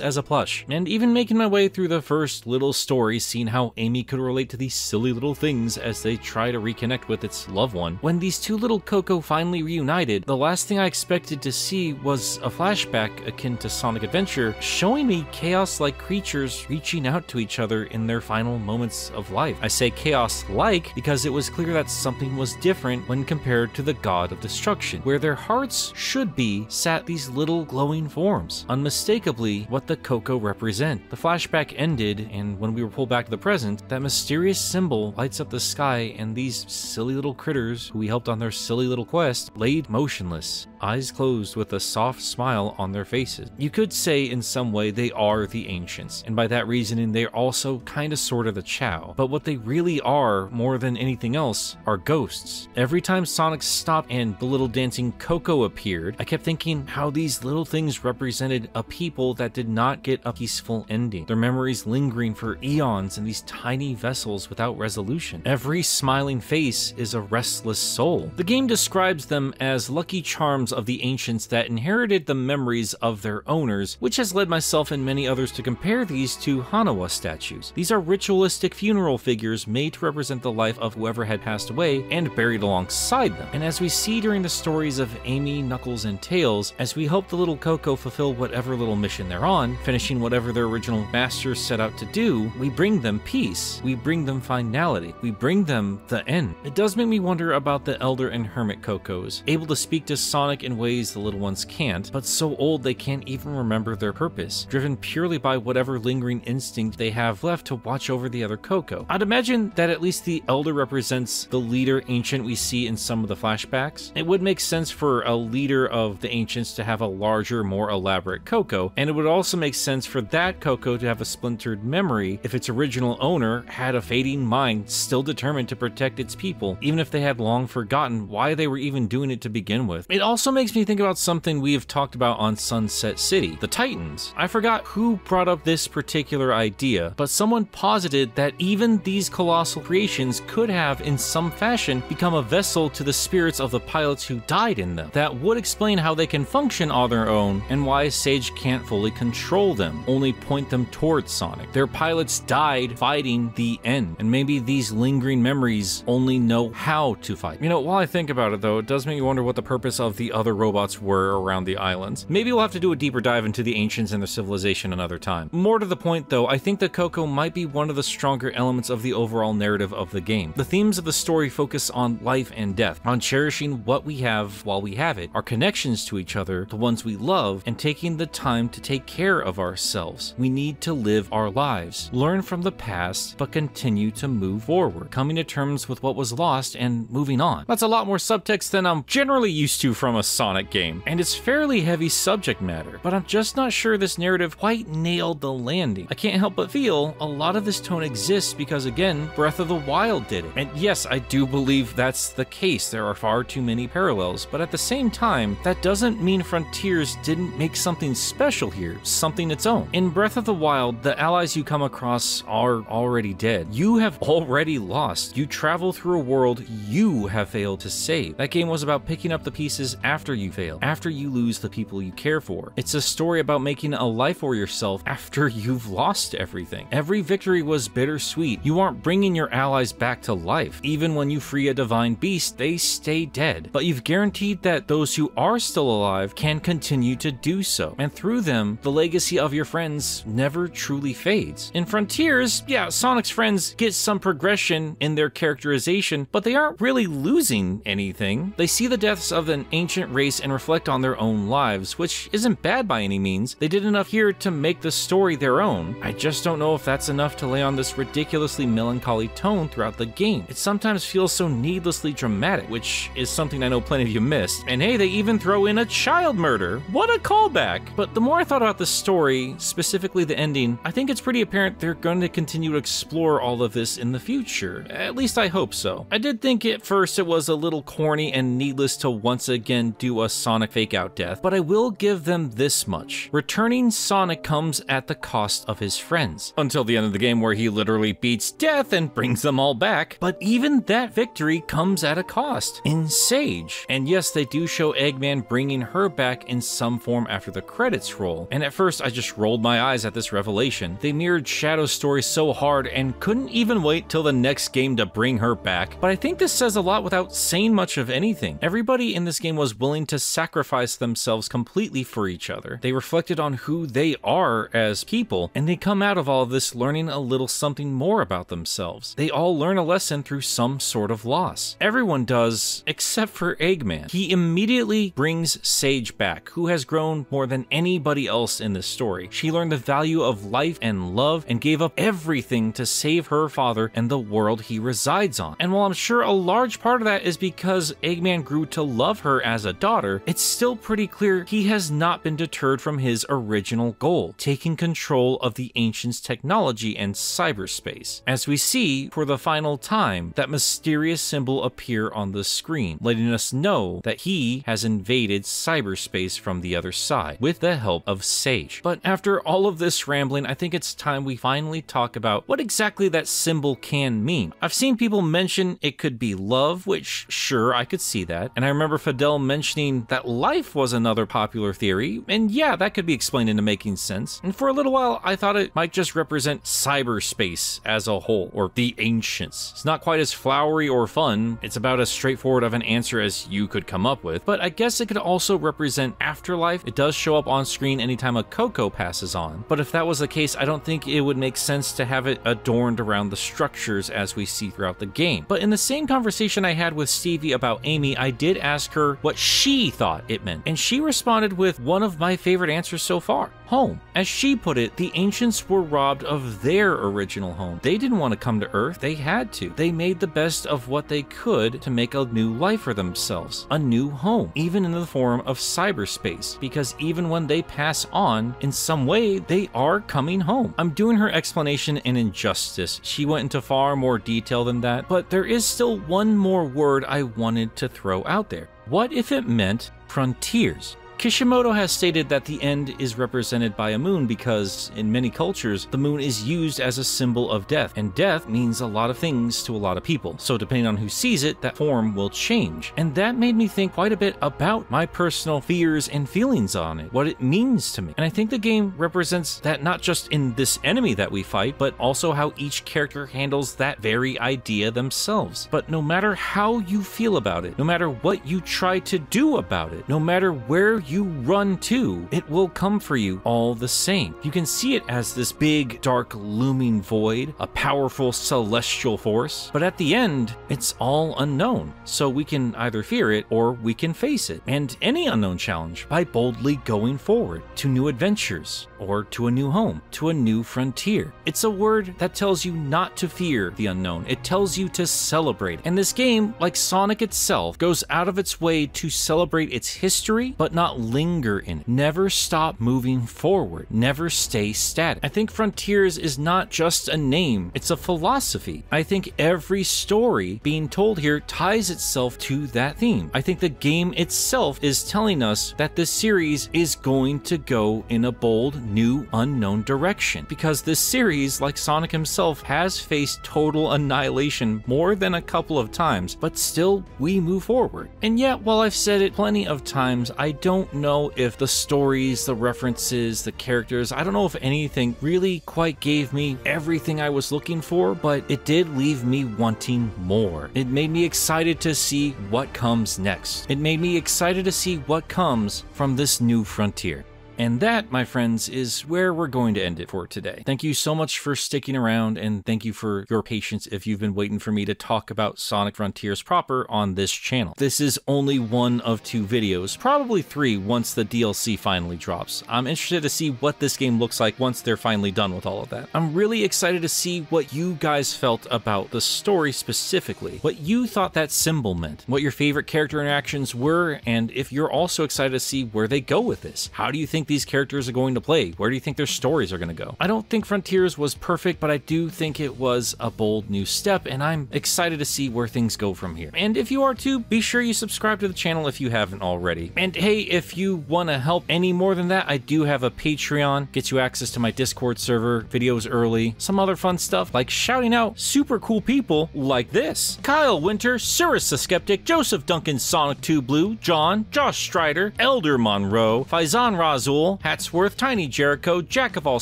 as a plush. And even making my way through the first little story, seeing how Amy could relate to these silly little things as they try to reconnect with its loved one. When these two little Koko finally reunited, the last thing I expected expected to see was a flashback akin to Sonic Adventure, showing me chaos-like creatures reaching out to each other in their final moments of life. I say chaos-like because it was clear that something was different when compared to the God of Destruction, where their hearts should be sat these little glowing forms, unmistakably what the Koko represent. The flashback ended, and when we were pulled back to the present, that mysterious symbol lights up the sky, and these silly little critters who we helped on their silly little quest laid motionless, eyes closed with a soft smile on their faces. You could say in some way they are the Ancients, and by that reasoning they're also kinda sorta the Chao, but what they really are, more than anything else, are ghosts. Every time Sonic stopped and the little dancing Koko appeared, I kept thinking how these little things represented a people that did not get a peaceful ending, their memories lingering for eons in these tiny vessels without resolution. Every smiling face is a restless soul. The game describes them as lucky charms of the Ancients that inherited the memories of their owners, which has led myself and many others to compare these to Hanawa statues. These are ritualistic funeral figures made to represent the life of whoever had passed away and buried alongside them. And as we see during the stories of Amy, Knuckles, and Tails, as we help the little Koko fulfill whatever little mission they're on, finishing whatever their original masters set out to do, we bring them peace, we bring them finality, we bring them the end. It does make me wonder about the Elder and Hermit Kokos, able to speak to Sonic in ways the little ones can't, but so old they can't even remember their purpose, driven purely by whatever lingering instinct they have left to watch over the other Koko. I'd imagine that at least the Elder represents the leader Ancient we see in some of the flashbacks. It would make sense for a leader of the Ancients to have a larger, more elaborate Koko, and it would also make sense for that Koko to have a splintered memory if its original owner had a fading mind still determined to protect its people, even if they had long forgotten why they were even doing it to begin with. It also makes me think about something we have talked about on Sunset City, the Titans. I forgot who brought up this particular idea, but someone posited that even these colossal creations could have, in some fashion, become a vessel to the spirits of the pilots who died in them. That would explain how they can function on their own and why Sage can't fully control them, only point them towards Sonic. Their pilots died fighting the end, and maybe these lingering memories only know how to fight. You know, while I think about it though, it does make me wonder what the purpose of the other robots were around the islands. Maybe we'll have to do a deeper dive into the Ancients and their civilization another time. More to the point though, I think the Koko might be one of the stronger elements of the overall narrative of the game. The themes of the story focus on life and death, on cherishing what we have while we have it, our connections to each other, the ones we love, and taking the time to take care of ourselves. We need to live our lives, learn from the past, but continue to move forward, coming to terms with what was lost and moving on. That's a lot more subtext than I'm generally used to from a Sonic game, and it's fairly heavy subject matter, but I'm just not sure this narrative quite nailed the landing. I can't help but feel a lot of this tone exists because, again, Breath of the Wild did it. And yes, I do believe that's the case. There are far too many parallels, but at the same time, that doesn't mean Frontiers didn't make something special here, something its own. In Breath of the Wild, the allies you come across are already dead. You have already lost. You travel through a world you have failed to save. That game was about picking up the pieces after you fail, after you lose the people you care for. It's a story about making a life for yourself after you've lost everything. Every victory was bittersweet. You aren't bringing your allies back to life. Even when you free a divine beast, they stay dead. But you've guaranteed that those who are still alive can continue to do so. And through them, the legacy of your friends never truly fades. In Frontiers, yeah, Sonic's friends get some progression in their characterization, but they aren't really losing anything. They see the deaths of an ancient race and reflect on their own lives, which isn't bad by any means. They did enough here to make the story their own. I just don't know if that's enough to lay on this ridiculously melancholy tone throughout the game. It sometimes feels so needlessly dramatic, which is something I know plenty of you missed. And hey, they even throw in a child murder. What a callback! But the more I thought about the story, specifically the ending, I think it's pretty apparent they're going to continue to explore all of this in the future. At least I hope so. I did think at first it was a little corny and needless to once again do a Sonic fake-out death, but I will give them this much. Returning Sonic comes at the cost of his friends, until the end of the game where he literally beats death and brings them all back. But even that victory comes at a cost, in Sage. And yes, they do show Eggman bringing her back in some form after the credits roll, and at first I just rolled my eyes at this revelation. They mirrored Shadow's story so hard and couldn't even wait till the next game to bring her back, but I think this says a lot without saying much of anything. Everybody in this game was willing to sacrificed themselves completely for each other. They reflected on who they are as people, and they come out of all of this learning a little something more about themselves. They all learn a lesson through some sort of loss. Everyone does, except for Eggman. He immediately brings Sage back, who has grown more than anybody else in this story. She learned the value of life and love and gave up everything to save her father and the world he resides on. And while I'm sure a large part of that is because Eggman grew to love her as a daughter, it's still pretty clear he has not been deterred from his original goal, taking control of the Ancients' technology and cyberspace, as we see for the final time that mysterious symbol appear on the screen, letting us know that he has invaded cyberspace from the other side with the help of Sage. But after all of this rambling, I think it's time we finally talk about what exactly that symbol can mean. I've seen people mention it could be love, which sure, I could see that, and I remember Fidel mentioning that life was another popular theory, and yeah, that could be explained into making sense. And for a little while, I thought it might just represent cyberspace as a whole, or the Ancients. It's not quite as flowery or fun, it's about as straightforward of an answer as you could come up with, but I guess it could also represent afterlife. It does show up on screen anytime a Koko passes on, but if that was the case, I don't think it would make sense to have it adorned around the structures as we see throughout the game. But in the same conversation I had with Stevie about Amy, I did ask her what she thought it meant, and she responded with one of my favorite answers so far: home. As she put it, the Ancients were robbed of their original home. They didn't want to come to Earth, they had to. They made the best of what they could to make a new life for themselves, a new home, even in the form of cyberspace, because even when they pass on, in some way, they are coming home. I'm doing her explanation an injustice. She went into far more detail than that, but there is still one more word I wanted to throw out there. What if it meant frontiers? Kishimoto has stated that the end is represented by a moon because, in many cultures, the moon is used as a symbol of death, and death means a lot of things to a lot of people, so depending on who sees it, that form will change. And that made me think quite a bit about my personal fears and feelings on it, what it means to me. And I think the game represents that not just in this enemy that we fight, but also how each character handles that very idea themselves. But no matter how you feel about it, no matter what you try to do about it, no matter where you run to, it will come for you all the same. You can see it as this big, dark, looming void, a powerful celestial force, but at the end, it's all unknown, so we can either fear it or we can face it, and any unknown challenge, by boldly going forward to new adventures, or to a new home, to a new frontier. It's a word that tells you not to fear the unknown, it tells you to celebrate, and this game, like Sonic itself, goes out of its way to celebrate its history, but not linger in it. Never stop moving forward. Never stay static. I think Frontiers is not just a name, it's a philosophy. I think every story being told here ties itself to that theme. I think the game itself is telling us that this series is going to go in a bold, new, unknown direction, because this series, like Sonic himself, has faced total annihilation more than a couple of times, but still, we move forward. And yet, while I've said it plenty of times, I don't know if the stories, the references, the characters, I don't know if anything really quite gave me everything I was looking for, but it did leave me wanting more. It made me excited to see what comes next. It made me excited to see what comes from this new frontier. And that, my friends, is where we're going to end it for today. Thank you so much for sticking around, and thank you for your patience if you've been waiting for me to talk about Sonic Frontiers proper on this channel. This is only one of two videos, probably three once the DLC finally drops. I'm interested to see what this game looks like once they're finally done with all of that. I'm really excited to see what you guys felt about the story specifically, what you thought that symbol meant, what your favorite character interactions were, and if you're also excited to see where they go with this. How do you think these characters are going to play? Where do you think their stories are going to go? I don't think Frontiers was perfect, but I do think it was a bold new step, and I'm excited to see where things go from here. And if you are too, be sure you subscribe to the channel if you haven't already. And hey, if you want to help any more than that, I do have a Patreon. Gets you access to my Discord server, videos early, some other fun stuff like shouting out super cool people like this: Kyle Winter, Cyrus the Skeptic, Joseph Duncan, Sonic 2 Blue, John, Josh Strider, Elder Monroe, Faizan Razul, Azul, Hatsworth, Tiny Jericho, Jack of All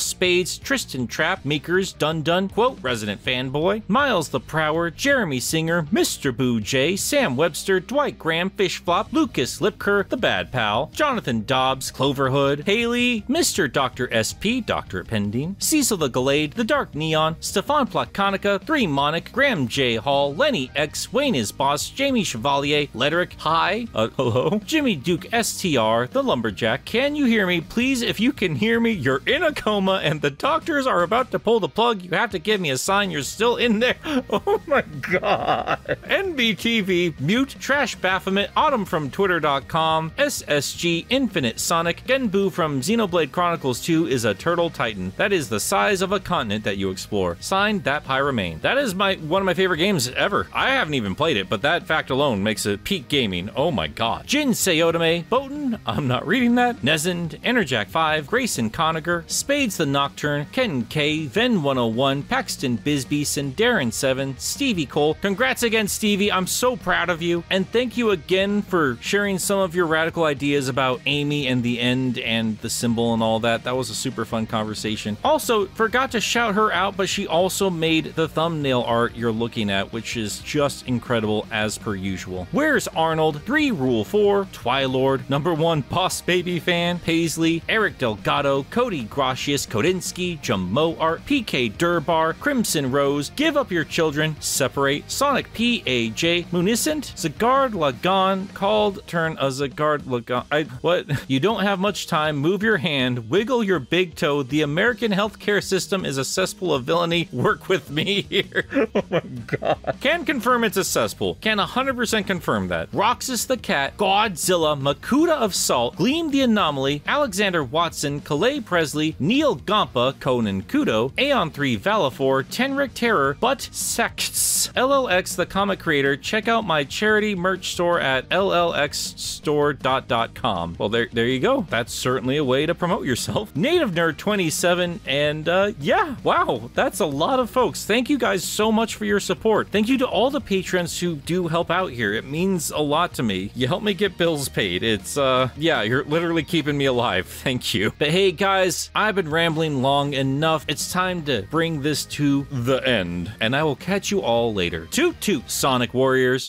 Spades, Tristan Trap, Meekers, Dun Dun, Quote, Resident Fanboy, Miles the Prower, Jeremy Singer, Mr. Boo J, Sam Webster, Dwight Graham, Fish Flop, Lucas Lipker, The Bad Pal, Jonathan Dobbs, Cloverhood, Haley, Mr. Dr. SP, Dr. Pending, Cecil the Gallade, The Dark Neon, Stefan Plakanica, Three Monic, Graham J. Hall, Lenny X, Wayne is Boss, Jamie Chevalier, Lederick, Hi, hello, Jimmy Duke STR, The Lumberjack, Can You Hear Me? Please, if you can hear me, you're in a coma and the doctors are about to pull the plug. You have to give me a sign you're still in there. Oh my god. NBTV, Mute, Trash Baphomet, Autumn from Twitter.com, SSG, Infinite Sonic, Genbu from Xenoblade Chronicles 2 is a turtle titan. That is the size of a continent that you explore. Signed, That Pyromane. That is one of my favorite games ever. I haven't even played it, but that fact alone makes it peak gaming. Oh my god. Jin Sayotome, Botan, I'm not reading that, Nezend, Enerjack5, Grayson Coniger, Spades the Nocturne, Ken K, Ven101, Paxton Bisbee, Sindarin7, Stevie Cole. Congrats again, Stevie. I'm so proud of you. And thank you again for sharing some of your radical ideas about Amy and The End and the symbol and all that. That was a super fun conversation. Also, forgot to shout her out, but she also made the thumbnail art you're looking at, which is just incredible as per usual. Where's Arnold? 3 Rule 4, Twilord, #1 Boss Baby Fan, Paisley, Eric Delgado, Cody Gracious, Kodinsky, Jummo Art, PK Durbar, Crimson Rose, Give Up Your Children, Separate, Sonic PAJ, Municent, Zagard Lagan, Called Turn a Zagard Lagan. What? You don't have much time, move your hand, wiggle your big toe, the American healthcare system is a cesspool of villainy, work with me here. Oh my god. Can confirm it's a cesspool. Can 100% confirm that. Roxas the Cat, Godzilla, Makuta of Salt, Gleam the Anomaly, Alexander Watson, Calais Presley, Neil Gompa, Conan Kudo, Aeon 3 Valifor, Tenric Terror, Butt Sects, LLX the comic creator, check out my charity merch store at llxstore.com. Well, there you go. That's certainly a way to promote yourself. Native Nerd 27, and yeah, wow, that's a lot of folks. Thank you guys so much for your support. Thank you to all the patrons who do help out here. It means a lot to me. You help me get bills paid. It's yeah, you're literally keeping me alive. Thank you. But hey guys, I've been rambling long enough. It's time to bring this to the end, and I will catch you all later. Toot toot, Sonic Warriors.